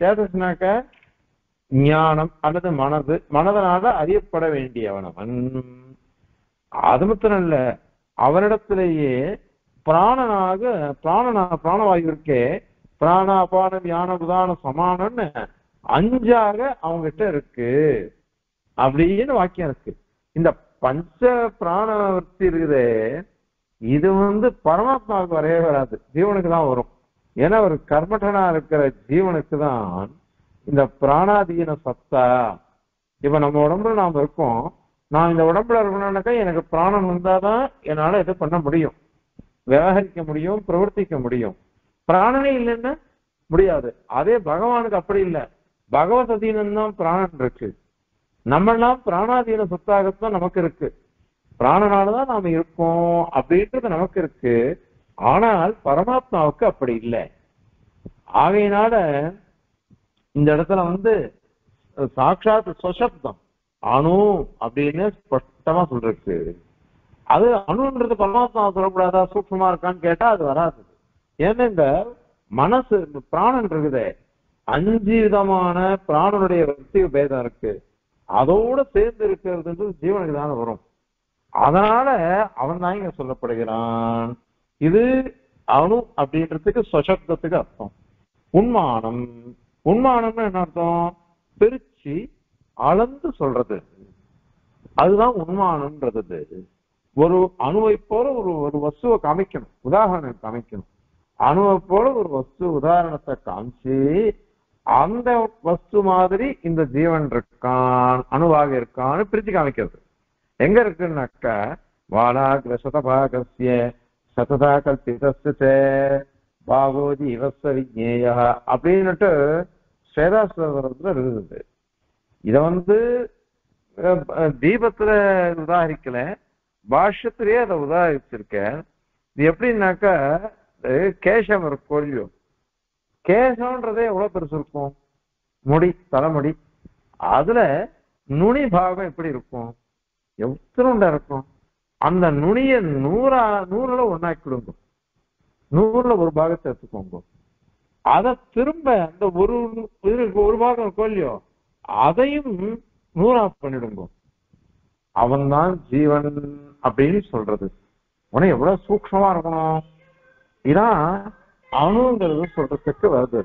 சேதஸ்னாக்க ஞானம் அல்லது மனது, மனதனால அறியப்பட வேண்டியவனவன். அது மட்டும் அல்ல, அவனிடத்திலேயே பிராணனாக பிராணனா பிராணவாயுவிற்கே பிராணாபான வியான உதான சமானம்னு அஞ்சாக அவங்ககிட்ட இருக்கு அப்படின்னு வாக்கியம் இருக்கு. இந்த பஞ்ச பிராணவர்த்தி இருக்குது, இது வந்து பரமாத்மாவுக்கு வரவே வராது, ஜீவனுக்கு தான் வரும். ஏன்னா ஒரு கர்மட்டனா இருக்கிற ஜீவனுக்கு தான் இந்த பிராணாதீன சத்தா. இப்ப நம்ம உடம்புல நாம் இருக்கோம், நான் இந்த உடம்புல இருக்கணும்னாக்கா எனக்கு பிராணம் இருந்தாதான் என்னால எது பண்ண முடியும், விவகரிக்க முடியும், பிரவர்த்திக்க முடியும். பிராணனே இல்லைன்னா முடியாது. அதே பகவானுக்கு அப்படி இல்லை, பகவத் அதீனம்தான் பிராணன் இருக்கு. நம்மெல்லாம் பிராணாதீன சொத்தாகத்தான் நமக்கு இருக்கு, பிராணனாலதான் நாம இருக்கோம் அப்படின்றது நமக்கு இருக்கு. ஆனால் பரமாத்மாவுக்கு அப்படி இல்லை. ஆகையினால இந்த இடத்துல வந்து சாட்சாத் சொசப்தம் அணு அப்படின்னு ஸ்பஷ்டமா சொல்றது. அது அணுன்றது பரமாத்மா சொல்லக்கூடாதா, சூக்ஷமா இருக்கான்னு கேட்டா அது வராது. ஏன்னா இந்த மனசு பிராணன் இருக்குது, அஞ்சு விதமான பிராணனுடைய வர்த்திக பேதம் இருக்கு, அதோட சேர்ந்து இருக்கிறது ஜீவனுக்கு தானே வரும். அதனால அவன் தான் இங்க சொல்லப்படுகிறான். இது அணு அப்படின்றதுக்கு சொசப்தத்துக்கு அர்த்தம். உண்மானம், உண்மானம்னு என்ன அர்த்தம், பிரிச்சு அளந்து சொல்றது, அதுதான் உண்மானம்ன்றது. ஒரு அணுவை போல ஒரு ஒரு வஸ்துவை காமிக்கணும், உதாரணம் காமிக்கணும். அணுவை போல ஒரு வஸ்து உதாரணத்தை காமிச்சு அந்த வஸ்து மாதிரி இந்த ஜீவன் இருக்கான், அணுவாக இருக்கான்னு பிரிச்சு காமிக்கிறது. எங்க இருக்குன்னாக்க வாலாக சதபாகசிய சததா கல்பிதஸ்ய பாகோதி இவஸ்வ விஜேயா அப்படின்னுட்டு ஸ்வேதாஸ்வரத்துல இருக்குது. இதை வந்து தீபத்துல உதாகரிக்கல, பாஷ்யத்திலேயே அதை உதாகரிச்சிருக்க. இது எப்படின்னாக்க கேசம் இருக்கும், கொள்ளியோ கேசம்ன்றதே எவ்வளவு பெருசு இருக்கும், முடி, தலைமுடி. அதுல நுனி பாகம் எப்படி இருக்கும், எத்தனை இருக்கும். அந்த நுனிய நூறா நூறுல ஒன்னாக்கி கொடுங்க, நூறுல ஒரு பாகத்தை எடுத்துக்கோங்க. அத திரும்ப அந்த ஒரு ஒரு பாகம் இருக்கோ இல்லையோ அதையும் நூறா பண்ணிடுங்க. அவன் தான் ஜீவன் அப்படின்னு சொல்றது. உன எவ்வளவு சூக்ஷமா இருக்கணும், இதான் அணுங்கிறது சொல்றதுக்கு வருது.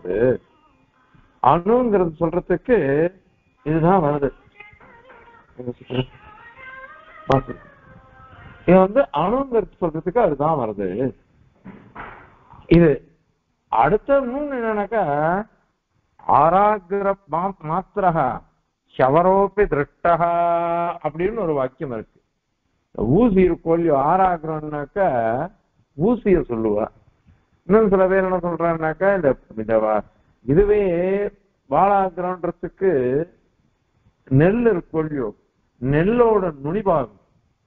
அணுங்கிறது சொல்றதுக்கு இதுதான் வருது. இது வந்து அணுங்கிறது சொல்றதுக்கு அதுதான் வருது. இது அடுத்த மூணு என்னன்னாக்கா ஆராகிர மாத்திரா சவரோப்பி திருஷ்டா அப்படின்னு ஒரு வாக்கியம் இருக்கு. ஊசி இருக்கோம் இல்லையோ, ஆராகிறோம்னாக்க ஊசிய சொல்லுவேன். இன்னும் சில பேர் என்ன சொல்றாங்கனாக்கா இந்த இதுவே வாழாகிறோன்றதுக்கு நெல் இருக்கோம் இல்லையோ, நெல்லோட நுனிபாகம்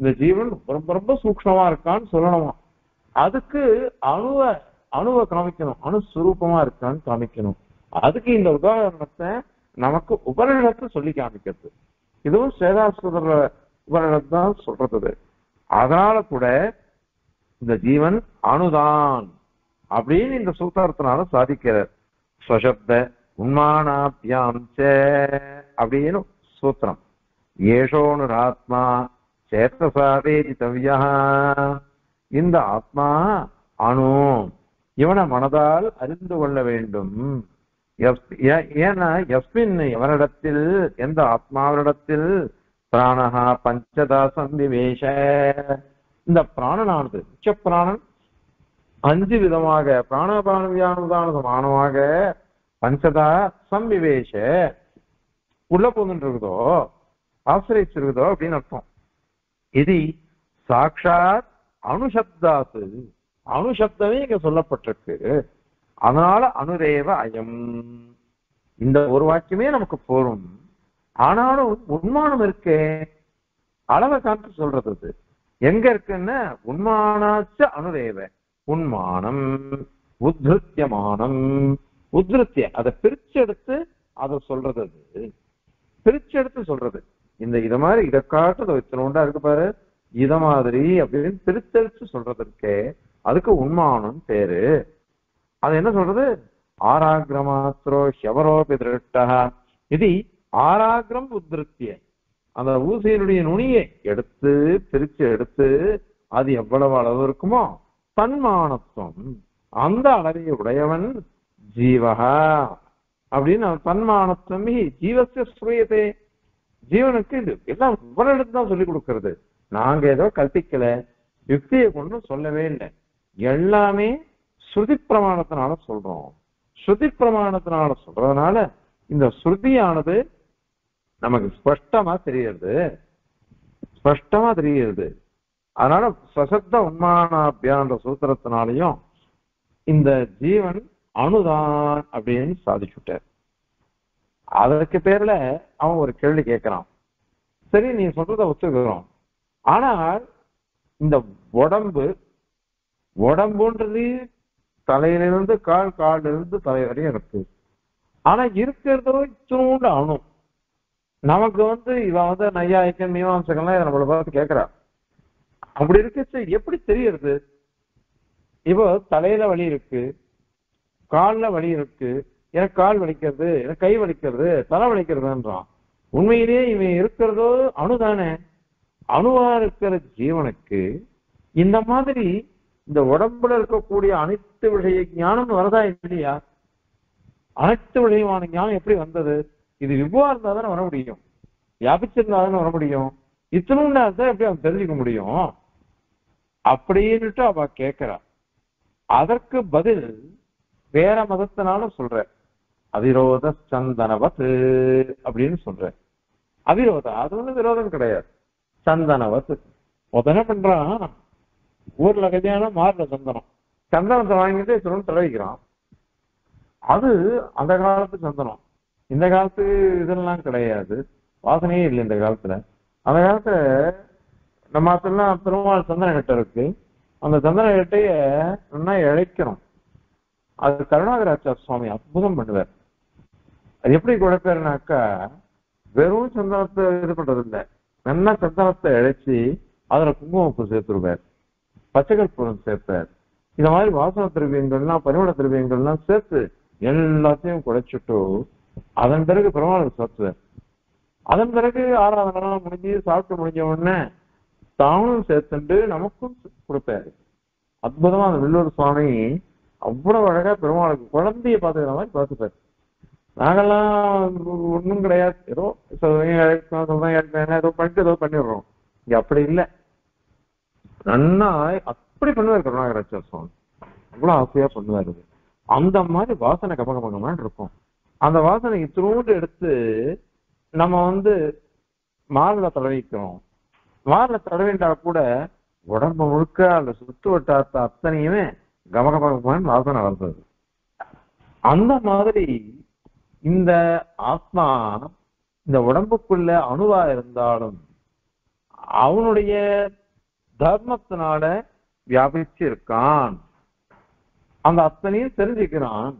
இந்த ஜீவன், ரொம்ப ரொம்ப சூக்ஷ்மமா இருக்கான்னு சொல்லணுமா. அதுக்கு அணுவ அணுவை காமிக்கணும், அணுஸ்வரூபமா இருக்கான்னு காமிக்கணும். அதுக்கு இந்த உதாரணத்தை நமக்கு உபரிடத்தை சொல்லி காமிக்கிறது. இதுவும் சேதாசுதர உபரிடத்தான் சொல்றது. அதனால கூட இந்த ஜீவன் அணுதான் அப்படின்னு இந்த சூத்திரத்தினால சாதிக்கிறார். ஸ்வசப்த உண்மானாபியாம் அப்படின்னு சூத்திரம். ஏஷோனுராத்மா சேத்தசா வேதித்தவ்யா, இந்த ஆத்மா அணு, இவனை மனதால் அறிந்து கொள்ள வேண்டும். ஏன்னா எஸ்மின் எவரிடத்தில் எந்த ஆத்மாவரிடத்தில் பிராணஹா பஞ்சதாசம் விவேஷ, இந்த பிராணனானது உச்ச பிராணன் அஞ்சு விதமாக பிராணபான வியானதான சமானமாக பஞ்சதா சம்விவேஷ உள்ள போந்துட்டு இருக்குதோ ஆசிரியிருக்குதோ அப்படின்னு அர்த்தம். இது சாட்சாத் அணுசப்தாசு, அணுசப்தமே இங்க சொல்லப்பட்டிருக்கு. அதனால அனுரேவ அயம், இந்த ஒரு வாக்கியமே நமக்கு போரும். ஆனாலும் உண்மானம் இருக்கே, அளவை காட்டு சொல்றது எங்க இருக்குன்னு, உண்மானாச்ச அனுரேவ, உண்மானம் உத்ருத்தியமானம், உத்ருத்திய அதை பிரிச்செடுத்து அதை சொல்றது, பிரிச்செடுத்து சொல்றது. இந்த இத மாதிரி இதை காட்டு இத்தனோண்டா இருக்கு பாரு, இத மாதிரி அப்படின்னு பிரித்தெடுத்து சொல்றதற்கே அதுக்கு உண்மானம் பேரு. அது என்ன சொல்றது, ஆராகிரமாத்ரோ ஹவரோபி திருட்டா, இது ஆராகிரம் உத்ருத்திய, அந்த ஊசியினுடைய நுனியை எடுத்து பிரிச்சு எடுத்து அது எவ்வளவு அளவு இருக்குமோ தன்மானத்துவம் அந்த அளவை உடையவன் ஜீவகா அப்படின்னு. தன்மானத்துவம் ஜீவசிய சுயத்தை, ஜீவனுக்கு இது எல்லாம் இவரிடத்து தான் சொல்லிக் கொடுக்கறது. நாங்க ஏதோ கல்பிக்கல, யுக்தியை கொண்டு சொல்லவே இல்லை, எல்லாமே ஸ்ருதி பிரமாணத்தினால சொல்றோம். ஸ்ருதி பிரமாணத்தினால சொல்றதுனால இந்த ஸ்ருதியானது நமக்கு ஸ்பஷ்டமா தெரியுது, ஸ்பஷ்டமா தெரியுது. அதனால சசப்த உண்மானாபியான்ற சூத்திரத்தினாலையும் இந்த ஜீவன் அணுதான் அப்படின்னு சாதிச்சுட்டார். அதற்கு பேர்ல அவன் ஒரு கேள்வி கேட்கிறான், சரி நீ சொல்றத ஒத்துக்கிறோம், ஆனால் இந்த உடம்பு, உடம்புன்றது தலையிலிருந்து கால், காலிலிருந்து தலை வரையும் இருக்கு. ஆனா இருக்கிறதோ இத்தனோண்டு அணு. நமக்கு வந்து இவன் வந்து நையாயிக்கம் மீமாம்சங்கள்லாம் இதை நம்மளை பார்த்து கேட்கிறா. அப்படி இருக்கச்சு எப்படி தெரியுது? இப்போ தலையில வலி இருக்கு, காலில் வலி இருக்கு, எனக்கு கால் வலிக்கிறது, எனக்கு கை வலிக்கிறது, தலை வலிக்கிறதுன்றான். உண்மையிலேயே இவன் இருக்கிறதோ அணுதானே. அணுவா இருக்கிற ஜீவனுக்கு இந்த மாதிரி இந்த உடம்புல இருக்கக்கூடிய அனைத்து விஷய ஞானம் வரதா இல்லையா? அனைத்து விஷயமான ஞானம் எப்படி வந்தது? இது விபவா இருந்தா தானே வர முடியும், வியாபிச்சிருந்தா தானே வர முடியும், இத்தனும்னா தான் எப்படி அவன் தெரிஞ்சுக்க முடியும் அப்படின்னுட்டு அவ கேட்கிறா. அதற்கு பதில் வேற மதத்தினால சொல்ற, அவிரோத சந்தனவத் அப்படின்னு சொல்ற. அவிரோதம் அது ஒண்ணு விரோதம் கிடையாது, சந்தனவத். ஒருத்தன பண்றான், ஊர்ல கல்யாணம் மாறுல சந்தனம், சந்தனத்தை வாங்கிட்டு சொல்லணும் தடவிக்கிறான். அது அந்த காலத்து சந்தனம், இந்த காலத்து இதெல்லாம் கிடையாது, வாசனையே இல்லை இந்த காலத்துல. அந்த காலத்துல நம்ம அதெல்லாம் பெருமாள் சந்தன கட்டை இருக்கு, அந்த சந்தன கட்டைய நல்லா இழைக்கணும். அது கருணாகராச்சார் சுவாமி அற்புதம் பண்ணுவார். அது எப்படி குழப்பாருனாக்கா, வெறும் சந்தனத்தை இது பண்றது இல்லை, நல்லா சந்தனத்தை இழைச்சி அதுல குங்குமப்பூ சேர்த்துருவார், பச்சைக்கற்பூரம் சேர்ப்பார், இந்த மாதிரி வாசன திரவியங்கள்லாம் பரிமள திரவியங்கள்லாம் சேர்த்து எல்லாத்தையும் குடைச்சிட்டு அதன் பிறகு பெருமாளுக்கு சாப்பிடுவார். அதன் பிறகு ஆராதனை முடிஞ்சு சாப்பிட்டு முடிஞ்ச உடனே தானும் சேர்த்துண்டு நமக்கும் கொடுப்பாரு. அற்புதமா அந்த வில்லூர் சுவாமி அவ்வளவு அழகா பெருமாளுக்கு குழந்தைய பாத்துக்கிற மாதிரி பார்த்துப்பாரு. நாங்கெல்லாம் ஒண்ணும் கிடையாது, ஏதோ சொல்றேன் ஏதோ பண்ணிட்டு ஏதோ பண்ணிடுறோம். இங்க அப்படி இல்லை, நன்னா அப்படி பண்ணுவார் கருணாகராச்சார் சுவாமி, அவ்வளவு ஆசையா பண்ணுவாரு. அந்த மாதிரி வாசனை கபகபகமான இருக்கும். அந்த வாசனை இத்தூண்டு எடுத்து நம்ம வந்து மார்ல தடவிக்கிறோம். மார்ல தடவின்றா கூட உடம்பு முழுக்க அந்த சுத்து வட்டாரத்தை அத்தனையுமே கபகபகமான வாசனை வருது. அந்த மாதிரி இந்த ஆத்மா இந்த உடம்புக்குள்ள அணுவா இருந்தாலும் அவனுடைய தர்மத்தினால வியாபிச்சு இருக்கான். அந்த அத்தனையும் தெரிஞ்சுக்கிறான்,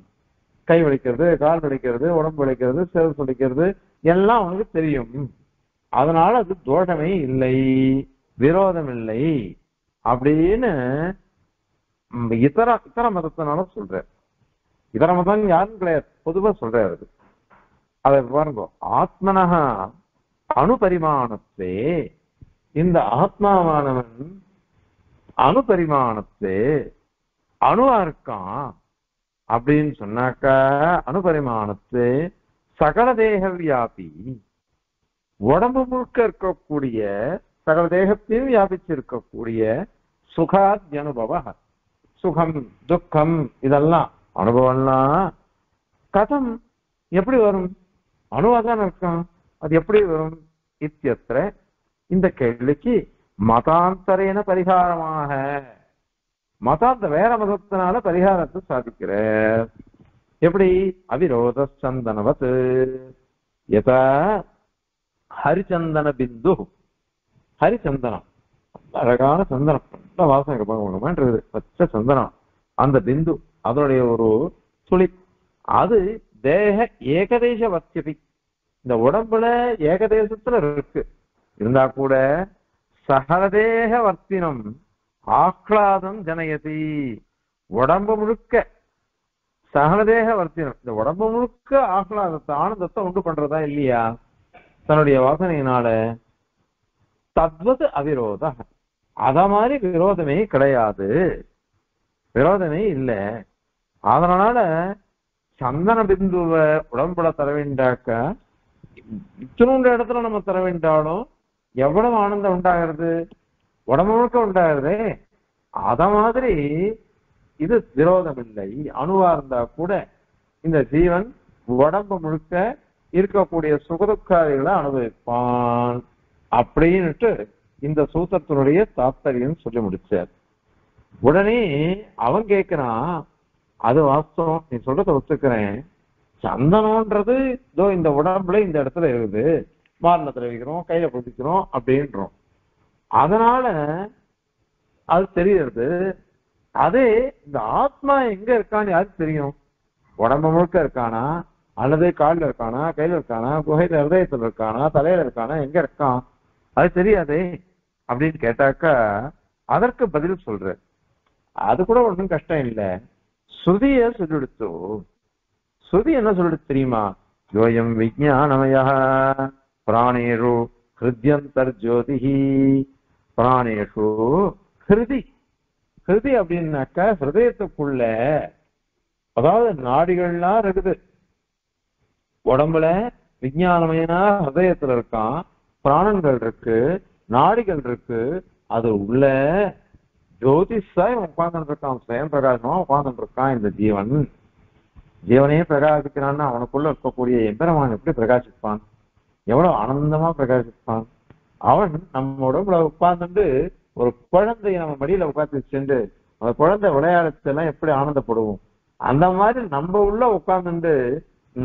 கை வலிக்கிறது, கால் வலிக்கிறது, உடம்பு வலிக்கிறது, சேவை வலிக்கிறது எல்லாம் அவனுக்கு தெரியும். அதனால அது தோஷமே இல்லை, விரோதம் இல்லை அப்படின்னு இதர இத்தர மதத்தினால சொல்ற. இதர மதம் யாரும் கிடையாது, பொதுவா சொல்றாரு. அதை பாருங்க, ஆத்மனஹ அணுபரிமாணத்தே, இந்த ஆத்மாவானவன் அணுபரிமாணத்து அணுவா இருக்கான். அப்படின்னு சொன்னாக்க அனுபரிமாணத்து சகல தேக வியாபி, உடம்பு முழுக்க இருக்கக்கூடிய சகல தேகத்தையும் வியாபிச்சிருக்கக்கூடிய சுகாத்யனுபவ, சுகம் துக்கம் இதெல்லாம் அனுபவம்னா கதம் எப்படி வரும்? அணுவாதான் இருக்கும், அது எப்படி வரும்? இத்தியத்திர இந்த கேள்விக்கு மதாந்தரேன பரிகாரமாக, மதாந்த வேற மதத்தினால பரிகாரத்தை சாதிக்கிற, எப்படி? அவிரோத சந்தனவத் யதா ஹரிச்சந்தன பிந்து, ஹரிச்சந்தனம் அழகான சந்தனம் வாசம் இருப்பாங்க பச்சை சந்தனம், அந்த பிந்து அதனுடைய ஒரு துளி, அது தேக ஏகதேச வர்த்தியபி, இந்த உடம்புல ஏகதேசத்துல இருக்கு, இருந்தா கூட சகலதேக வர்த்தினம் ஆஹ்லாதம் ஜனயதி, உடம்பு முழுக்க சகலதேக வர்த்தினம் இந்த உடம்பு முழுக்க ஆஹ்லாதத்தை ஆனந்தத்தை உண்டு பண்றதா இல்லையா தன்னுடைய வாசனையினால? தத்வது அவிரோத, அத மாதிரி விரோதமே கிடையாது, விரோதமே இல்லை. அதனால சந்தன பிந்துவை உடம்புல தர வேண்டாக்க இத்தனோன்ற இடத்துல நம்ம தர வேண்டாலும் எவ்வளவு ஆனந்தம் உண்டாகிறது, உடம்பு முழுக்க உண்டாகிறதே. அத மாதிரி இது விரோதம் இல்லை, அணுவா இருந்தா கூட இந்த ஜீவன் உடம்பு முழுக்க இருக்கக்கூடிய சுகதுக்காரிகளை அனுபவிப்பான் அப்படின்னுட்டு இந்த சூத்திரத்தினுடைய தாத்பரியம் சொல்லி முடிச்சார். உடனே அவன் கேட்கிறான், அது வாஸ்தவம், நீ சொல்றத ஒத்துக்கிறேன், சந்தனம்ன்றது இதோ இந்த உடம்புல இந்த இடத்துல இருக்குது, மாரணத்துல வைக்கிறோம், கையில பிடிக்கிறோம் அப்படின்றோம், அதனால அது தெரியுது. அதே இந்த ஆத்மா எங்க இருக்கான்னு யாருக்கு தெரியும்? உடம்பு முழுக்க இருக்கானா, அல்லது காலில் இருக்கானா, கையில இருக்கானா, குகையில ஹிருதயத்துல இருக்கானா, தலையில இருக்கானா, எங்க இருக்கான் அது தெரியாதே அப்படின்னு கேட்டாக்கா அதற்கு பதில் சொல்ற. அது கூட ஒன்றும் கஷ்டம் இல்லை, ஸ்ருதிய சொல்லிடுத்து. ஸ்ருதி என்ன சொல்லிடுச்சு தெரியுமா? யோயம் விஜயானமய பிராணேஷு ஹிருத்யந்தர்ஜோதி, பிராணேஷு ஹிருதி, ஹிருதி அப்படின்னாக்கா ஹிருதயத்துக்குள்ள, அதாவது நாடிகள்லாம் இருக்குது உடம்புல, விஜயானமயனா ஹிருதயத்துல இருக்கான், பிராணங்கள் இருக்கு, நாடிகள் இருக்கு, அது உள்ள ஜோதிஷா உட்கார்ந்துட்டு இருக்கான், சுயம் பிரகாசமா உட்கார்ந்துட்டு இருக்கான் இந்த ஜீவன். ஜீவனையே பிரகாசிக்கிறான்னா அவனுக்குள்ள இருக்கக்கூடிய எம்பெருமான் எப்படி பிரகாசிப்பான், எவ்வளவு ஆனந்தமா பிரகாசிப்பான். அவன் நம்ம உடம்புல உட்கார்ந்துட்டு ஒரு குழந்தைய நம்ம மடியில உட்கார்ந்து சென்று அந்த குழந்தை விளையாடத்தெல்லாம் எப்படி ஆனந்தப்படுவோம், அந்த மாதிரி நம்ம உள்ள உட்கார்ந்துட்டு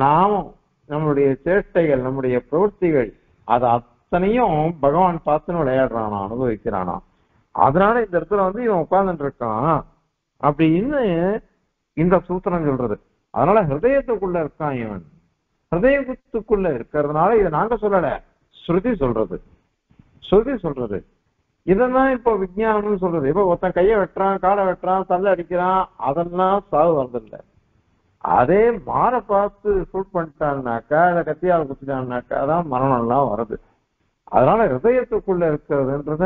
நாமும் நம்மளுடைய சேட்டைகள் நம்முடைய பிரவர்த்திகள் அது அத்தனையும் பகவான் பார்த்துன்னு விளையாடுறானா அனுபவிக்கிறானா. அதனால இந்த இடத்துல வந்து இவன் உட்கார்ந்துட்டு இருக்கான் அப்படின்னு இந்த சூத்திரம் சொல்றது. அதனால ஹிருதயத்துக்குள்ள இருக்கான் இவன், ஹிருதயத்துக்குள்ள இருக்கிறதுனால இதை நாங்க சொல்லல, ஸ்ருதி சொல்றது, ஸ்ருதி சொல்றது. இதெல்லாம் இப்போ விஞ்ஞானம்னு சொல்றது. இப்போ ஒருத்தன் கையை வெட்டுறான், காலை வெட்டுறான், தள்ள அடிக்கிறான், அதெல்லாம் சாவு வரதில்லை. அதே மாரை பார்த்து சூட் பண்ணிட்டான்னாக்கா, அதை கத்தியால் குத்திட்டான்னாக்கா தான் மரணம் எல்லாம் வருது. அதனால ஹிருதயத்துக்குள்ள இருக்கிறதுன்றத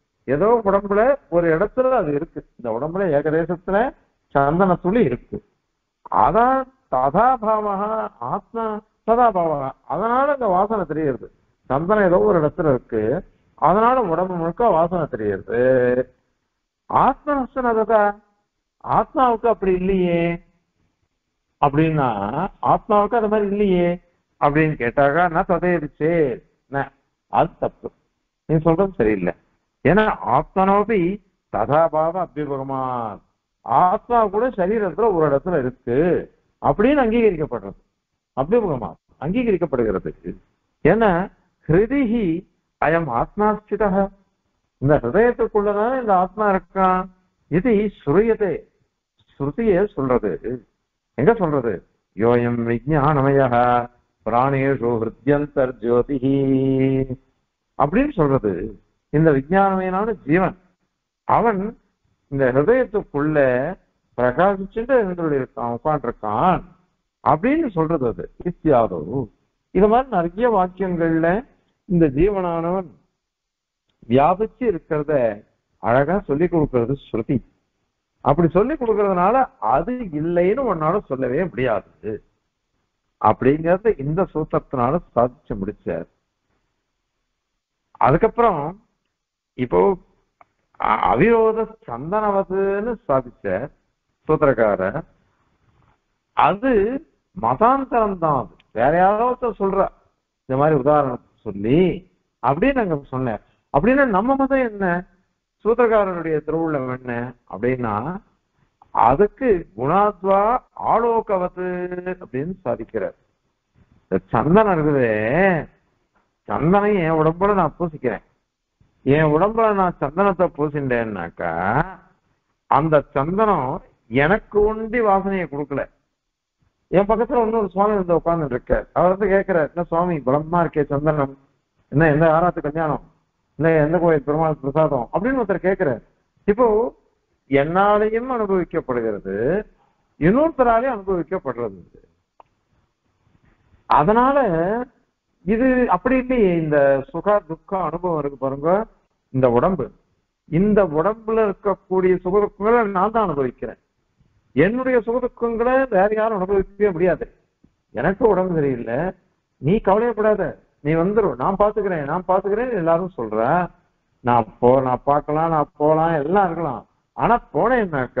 ஏதோ உடம்புல ஒரு இடத்துல அது இருக்கு, இந்த உடம்புல ஏகதேசத்துல சந்தன துளி இருக்கு, அதான் ததாபாவா ஆத்மா ததாபாவா, அதனால அந்த வாசனை தெரியுது. சந்தனம் ஏதோ ஒரு இடத்துல இருக்கு, அதனால உடம்பு முழுக்க வாசனை தெரியுது. ஆத்மனஸ்தனதா ஆத்மாவுக்கு அப்படி இல்லையே அப்படின்னா, ஆத்மாவுக்கு அது மாதிரி இல்லையே அப்படின்னு கேட்டாக்கா நான் ததையிருச்சே, அது தப்பு, நீ சொல்றது சரியில்லை. ஏன்னா ஆத்மனோபி ததாபாவ அபியுபகமான், ஆத்மா கூட சரீரத்துல ஒரு இடத்துல இருக்கு அப்படின்னு அங்கீகரிக்கப்படுறது, அபியுபகமான் அங்கீகரிக்கப்படுகிறது. ஏன்னா ஹிருதிஹி அயம் ஆத்மாஸ்தித, இந்த ஹிருதயத்துக்குள்ளதான் இந்த ஆத்மா இருக்கான். இது சுரியதே, ஸ்ருதிய சொல்றது, எங்க சொல்றது? योयं विज्ञानमयः प्राणेषु हृद्यन्तर्ज्योतिः அப்படின்னு சொல்றது. இந்த விஞ்ஞானமயனான ஜீவன் அவன் இந்த ஹிருதயத்துக்குள்ள பிரகாசிச்சுட்டு இருக்கான், உட்காண்டிருக்கான் அப்படின்னு சொல்றது. அது இத்தியாதோ. இது மாதிரி நிறைய வாக்கியங்கள்ல இந்த ஜீவனானவன் வியாபிச்சு இருக்கிறத அழகா சொல்லி கொடுக்கறது ஸ்ருதி. அப்படி சொல்லி கொடுக்கறதுனால அது இல்லைன்னு உன்னால சொல்லவே முடியாது அப்படிங்கறத இந்த சூத்திரத்தினால சாதிச்சு முடிச்சார். அதுக்கப்புறம் இப்போ அவிரோத சந்தனவதுன்னு சாதிச்சார் சூத்திரக்காரர். அது மதாந்தரம் தான். அது வேற யாராவது சொல்ற இந்த மாதிரி உதாரணம் சொல்லி அப்படின்னு நாங்க சொன்னேன். அப்படின்னா நம்ம மதம் என்ன, சூத்திரக்காரனுடைய திருவுள்ளம் என்ன அப்படின்னா அதுக்கு குணாத்வா ஆலோகவது அப்படின்னு சாதிக்கிறார். சந்தனம் இருக்குது, சந்தனம் என் உடம்புல நான் பூசிக்கிறேன், என் உடம்புல நான் சந்தனத்தை பூசிட்டேன்னாக்கா அந்த சந்தனம் எனக்கு ஒண்டி வாசனையை கொடுக்கல. என் பக்கத்துல இன்னொரு சுவாமி வந்து உட்கார்ந்துட்டு இருக்கார். அவர் வந்து கேட்கிறார், என்ன சுவாமி பலமா இருக்கே சந்தனம், என்ன எந்த ஆராத்து கல்யாணம், இல்ல எந்த கோயில் பெருமாள் பிரசாதம் அப்படின்னு ஒருத்தர் கேட்கிறார். இப்போ என்னாலையும் அனுபவிக்கப்படுகிறது, இன்னொருத்தராலையும் அனுபவிக்கப்படுறது. அதனால இது அப்படி இல்லையே. இந்த சுக துக்க அனுபவம் இருக்கு பாருங்க, இந்த உடம்பு, இந்த உடம்புல இருக்கக்கூடிய சுக துக்கங்களை நான் தான் அனுபவிக்கிறேன். என்னுடைய சுக துக்கங்களை வேற யாரும் அனுபவிக்கவே முடியாது. எனக்கு உடம்பு சரியில்லை, நீ கவலையப்படாத, நீ வந்துடும், நான் பாத்துக்கிறேன் நான் பாத்துக்கிறேன் எல்லாரும் சொல்ற. நான் போ நான் பார்க்கலாம், நான் போகலாம், எல்லாம் இருக்கலாம். ஆனா போனேன்னாக்க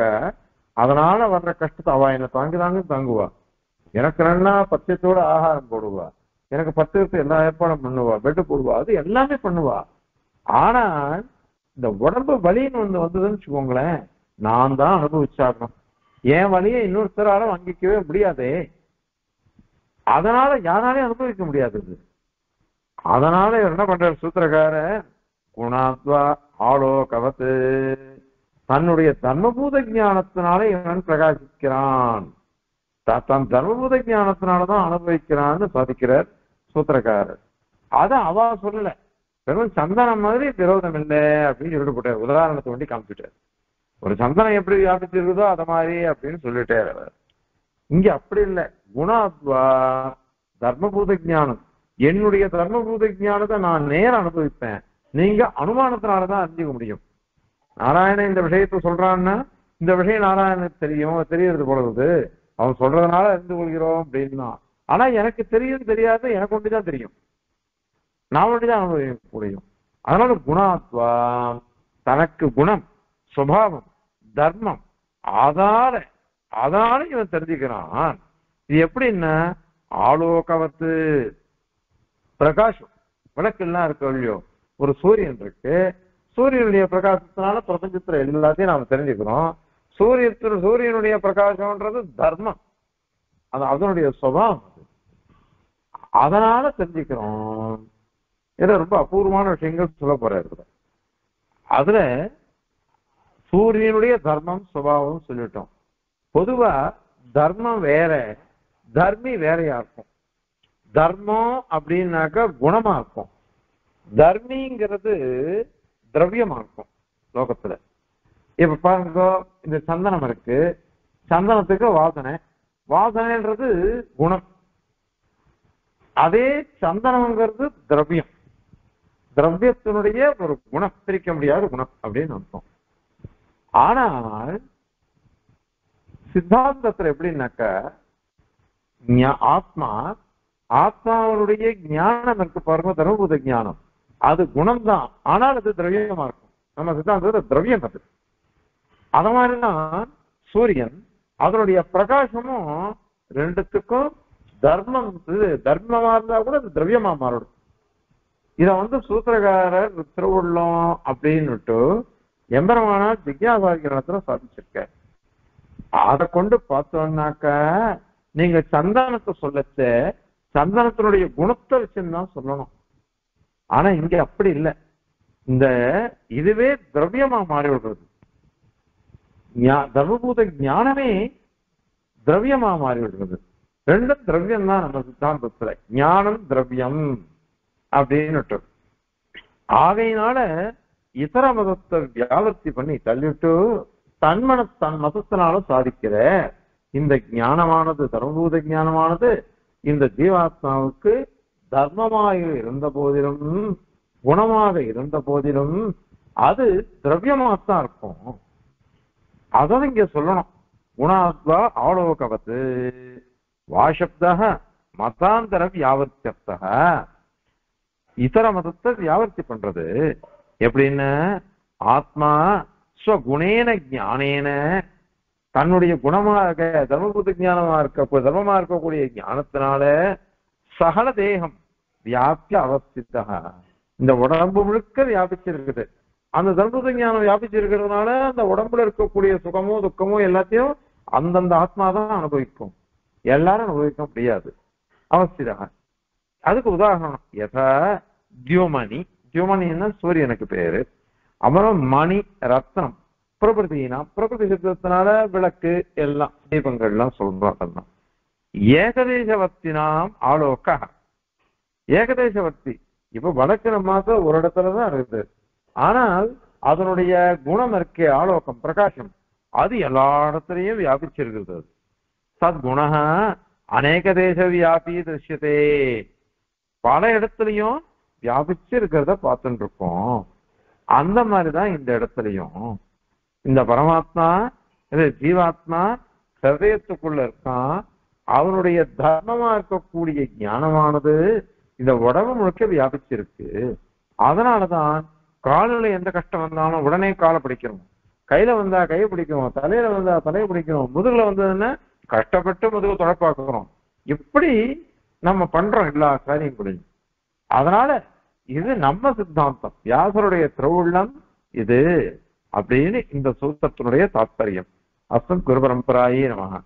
அதனால வர்ற கஷ்டத்தை அவ என்னை தாங்குதாங்க தாங்குவா. எனக்கு நல்லா பத்தியத்தோட ஆகாரம் போடுவா, எனக்கு பத்திரத்து எல்லா ஏற்பாடும் பண்ணுவா, பெட்டு போடுவா, அது எல்லாமே பண்ணுவா. ஆனா இந்த உடம்பு வலின்னு வந்து வந்ததுன்னு வச்சுக்கோங்களேன், நான் தான் அனுபவிச்சாகணும். என் வழியை இன்னொருத்தரால வாங்கிக்கவே முடியாதே, அதனால யாராலையும் அனுபவிக்க முடியாது. அதனால என்ன பண்ற சூத்திரக்கார, குணாத்வா ஆலோகவத்து, தன்னுடைய தர்மபூத ஞானத்தினால இவன் பிரகாசிக்கிறான், தன் தர்மபூத ஞானத்தினாலதான் அனுபவிக்கிறான்னு சாதிக்கிறார் சூத்திரக்காரர். அத அவ சொல்லல, வெறும் சந்தனம் மாதிரி விரோதம் இல்லை அப்படின்னு சொல்லிட்டு போட்டார். உதாரணத்தை வண்டி காமிச்சுட்டார். ஒரு சந்தனம் எப்படி வியாபிச்சிருக்குதோ அத மாதிரி அப்படின்னு சொல்லிட்டார் அவர். இங்க அப்படி இல்லை, குணாத்வா தர்மபூத ஞானம், என்னுடைய தர்மபூத ஞானத்தை நான் நேரம் அனுபவிப்பேன், நீங்க அனுமானத்தினாலதான் அறிஞ்சிக்க முடியும். நாராயணன் இந்த விஷயத்த சொல்றான்னா இந்த விஷயம் நாராயணனுக்கு தெரியும், தெரியறது போலது, அவன் சொல்றதுனால அறிந்து கொள்கிறோம் அப்படின்னா. ஆனா எனக்கு தெரியும் தெரியாது, எனக்கு ஒன்றுதான் தெரியும், நான் ஒன்றுதான் அனுபவிக்க முடியும். அதனால குணாத்வா தனக்கு குணம் சுபாவம் தர்மம் அதால அதால இவன் தெரிஞ்சுக்கிறான். இது எப்படின்னா ஆலோகவத்து பிரகாசம், விளக்கு எல்லாம் இருக்க இல்லையோ, ஒரு சூரியன் இருக்கு, சூரியனுடைய பிரகாசத்தினால பிரபஞ்சத்துல எல்லாத்தையும் நாம தெரிஞ்சுக்கிறோம். சூரிய சூரியனுடைய பிரகாசம்ன்றது தர்மம், அது அதனுடைய சுபாவம், அதனால தெரிஞ்சுக்கிறோம். இதை ரொம்ப அபூர்வமான விஷயங்கள் சொல்ல போறாரு. அதுல சூரியனுடைய தர்மம் சுபாவம் சொல்லிட்டோம். பொதுவா தர்மம் வேற, தர்மி வேறையா இருக்கும். தர்மம் அப்படின்னாக்கா குணமா இருக்கும், தர்மிங்கிறது திரவியமா இருக்கும் லோகத்துல. இப்ப பாருங்க, இந்த சந்தனம் இருக்கு, சந்தனத்துக்கு வாசனை, வாசனைன்றது குணம். அதே சந்தனம்ங்கிறது திரவியம், திரவியத்தினுடைய ஒரு குணம், பிரிக்க முடியாத குணம் அப்படின்னு அர்த்தம். ஆனால் சித்தாந்தத்துல எப்படின்னாக்க ஆத்மா, ஆத்மாவுடைய ஞானம் இருக்கு பாருங்க, தர்மபூத ஞானம், அது குணம் தான், ஆனால் அது திரவியமா இருக்கும். நம்ம சித்தாந்தத்துல திரவியம் அது. அத மாதிரிதான் சூரியன், அதனுடைய பிரகாசமும் ரெண்டுத்துக்கும் தர்மம், தர்மமா இருந்தா கூட அது திரவியமா மாறிடும். இத வந்து சூத்திரக்காரர் திருவுள்ளம் அப்படின்னுட்டு எம்பரமான ஜிக்யாசாதிகரணத்துல சாதிச்சிருக்க. அதை கொண்டு பார்த்தோம்னாக்க நீங்க சந்தானத்தை சொல்லச்ச சந்தானத்தினுடைய குணத்தை வச்சுதான் சொல்லணும். ஆனா இங்க அப்படி இல்லை, இந்த இதுவே திரவியமா மாறி விடுறது. தர்மபூத ஞானமே திரவியமா மாறி விடுறது. ரெண்டும் திரவியம் தான் நம்ம சித்தாந்தத்துல ஞானம் திரவியம் அப்படின்னுட்டு. ஆகையினால இதர மதத்தை வியாபர்த்தி பண்ணி தள்ளிட்டு தன்மன தன் மதத்தினால சாதிக்கிற இந்த ஞானமானது சர்வபூத ஞானமானது இந்த ஜீவாத்மாவுக்கு தர்மமாக இருந்த போதிலும் குணமாக இருந்த போதிலும் அது திரவியமாகத்தான் இருக்கும். அதான் இங்க சொல்லணும். குணாத்வா ஆளோகவத்து வாசப்தா மதாந்தர வியாவர்த்தியர்த்தா இதர மதத்தை வியாவர்த்தி பண்றது எப்படின்னு ஆத்மா ஸ்வகுணேன ஞானேன தன்னுடைய குணமாக தர்மபூத ஞானமா இருக்க தர்மமா இருக்கக்கூடிய ஞானத்தினால சகல தேகம் வியாபிய அவஸ்தித்தா இந்த உடம்பு முழுக்க வியாபிச்சிருக்குது. அந்த தர்மபூத ஞானம் வியாபிச்சிருக்கிறதுனால அந்த உடம்புல இருக்கக்கூடிய சுகமோ துக்கமோ எல்லாத்தையும் அந்தந்த ஆத்மாதான் அனுபவிக்கும். எல்லாரும் அனுபவிக்க முடியாது அவஸ்திதா. அதுக்கு உதாரணம் யதா தியோமணி, தியோமணின்னா சூரியனுக்கு பேரு, அப்புறம் மணி ரத்னம் பிரபதினா பிரபதி சித்தத்தினால விளக்கு எல்லாம் தீபங்கள்லாம் சொல்றாங்க. ஏகதேசவர்த்தினாம் ஆலோக ஏகதேசவர்த்தி இப்ப வடக்கிற மாசம் ஒரு இடத்துலதான் இருக்குது. ஆனால் அதனுடைய குணம் இருக்கே ஆலோகம் பிரகாசம் அது எல்லா இடத்துலையும் வியாபிச்சிருக்கிறது. சத்குண அநேக தேச வியாபி திருஷ்யதே பல இடத்துலையும் வியாபிச்சு இருக்கிறத பார்த்துட்டு இருக்கோம். அந்த மாதிரிதான் இந்த இடத்துலையும் இந்த பரமாத்மா இது ஜீவாத்மா ஹிருதயத்துக்குள்ள இருக்கான். அவனுடைய தர்மமா இருக்கக்கூடிய ஞானமானது இந்த உடம்பு முழுக்க வியாபிச்சிருக்கு. அதனாலதான் காலில் எந்த கஷ்டம் வந்தாலும் உடனே காலை பிடிக்கிறோம், கையில வந்தா கையை பிடிக்கிறோம், தலையில வந்தா தலையை பிடிக்கிறோம், முதுகுல வந்ததுன்னா கஷ்டப்பட்டு முதுகு தொடப்பாக்குறோம். இப்படி நம்ம பண்றோம் எல்லா காரியம் குறையும். அதனால இது நம்ம சித்தாந்தம் வியாசருடைய திருவுள்ளம் இது அப்படின்னு இந்த சூத்திரத்தினுடைய தாத்பரியம். அஸ்மத் குரு பரம்பராயே நமஹ.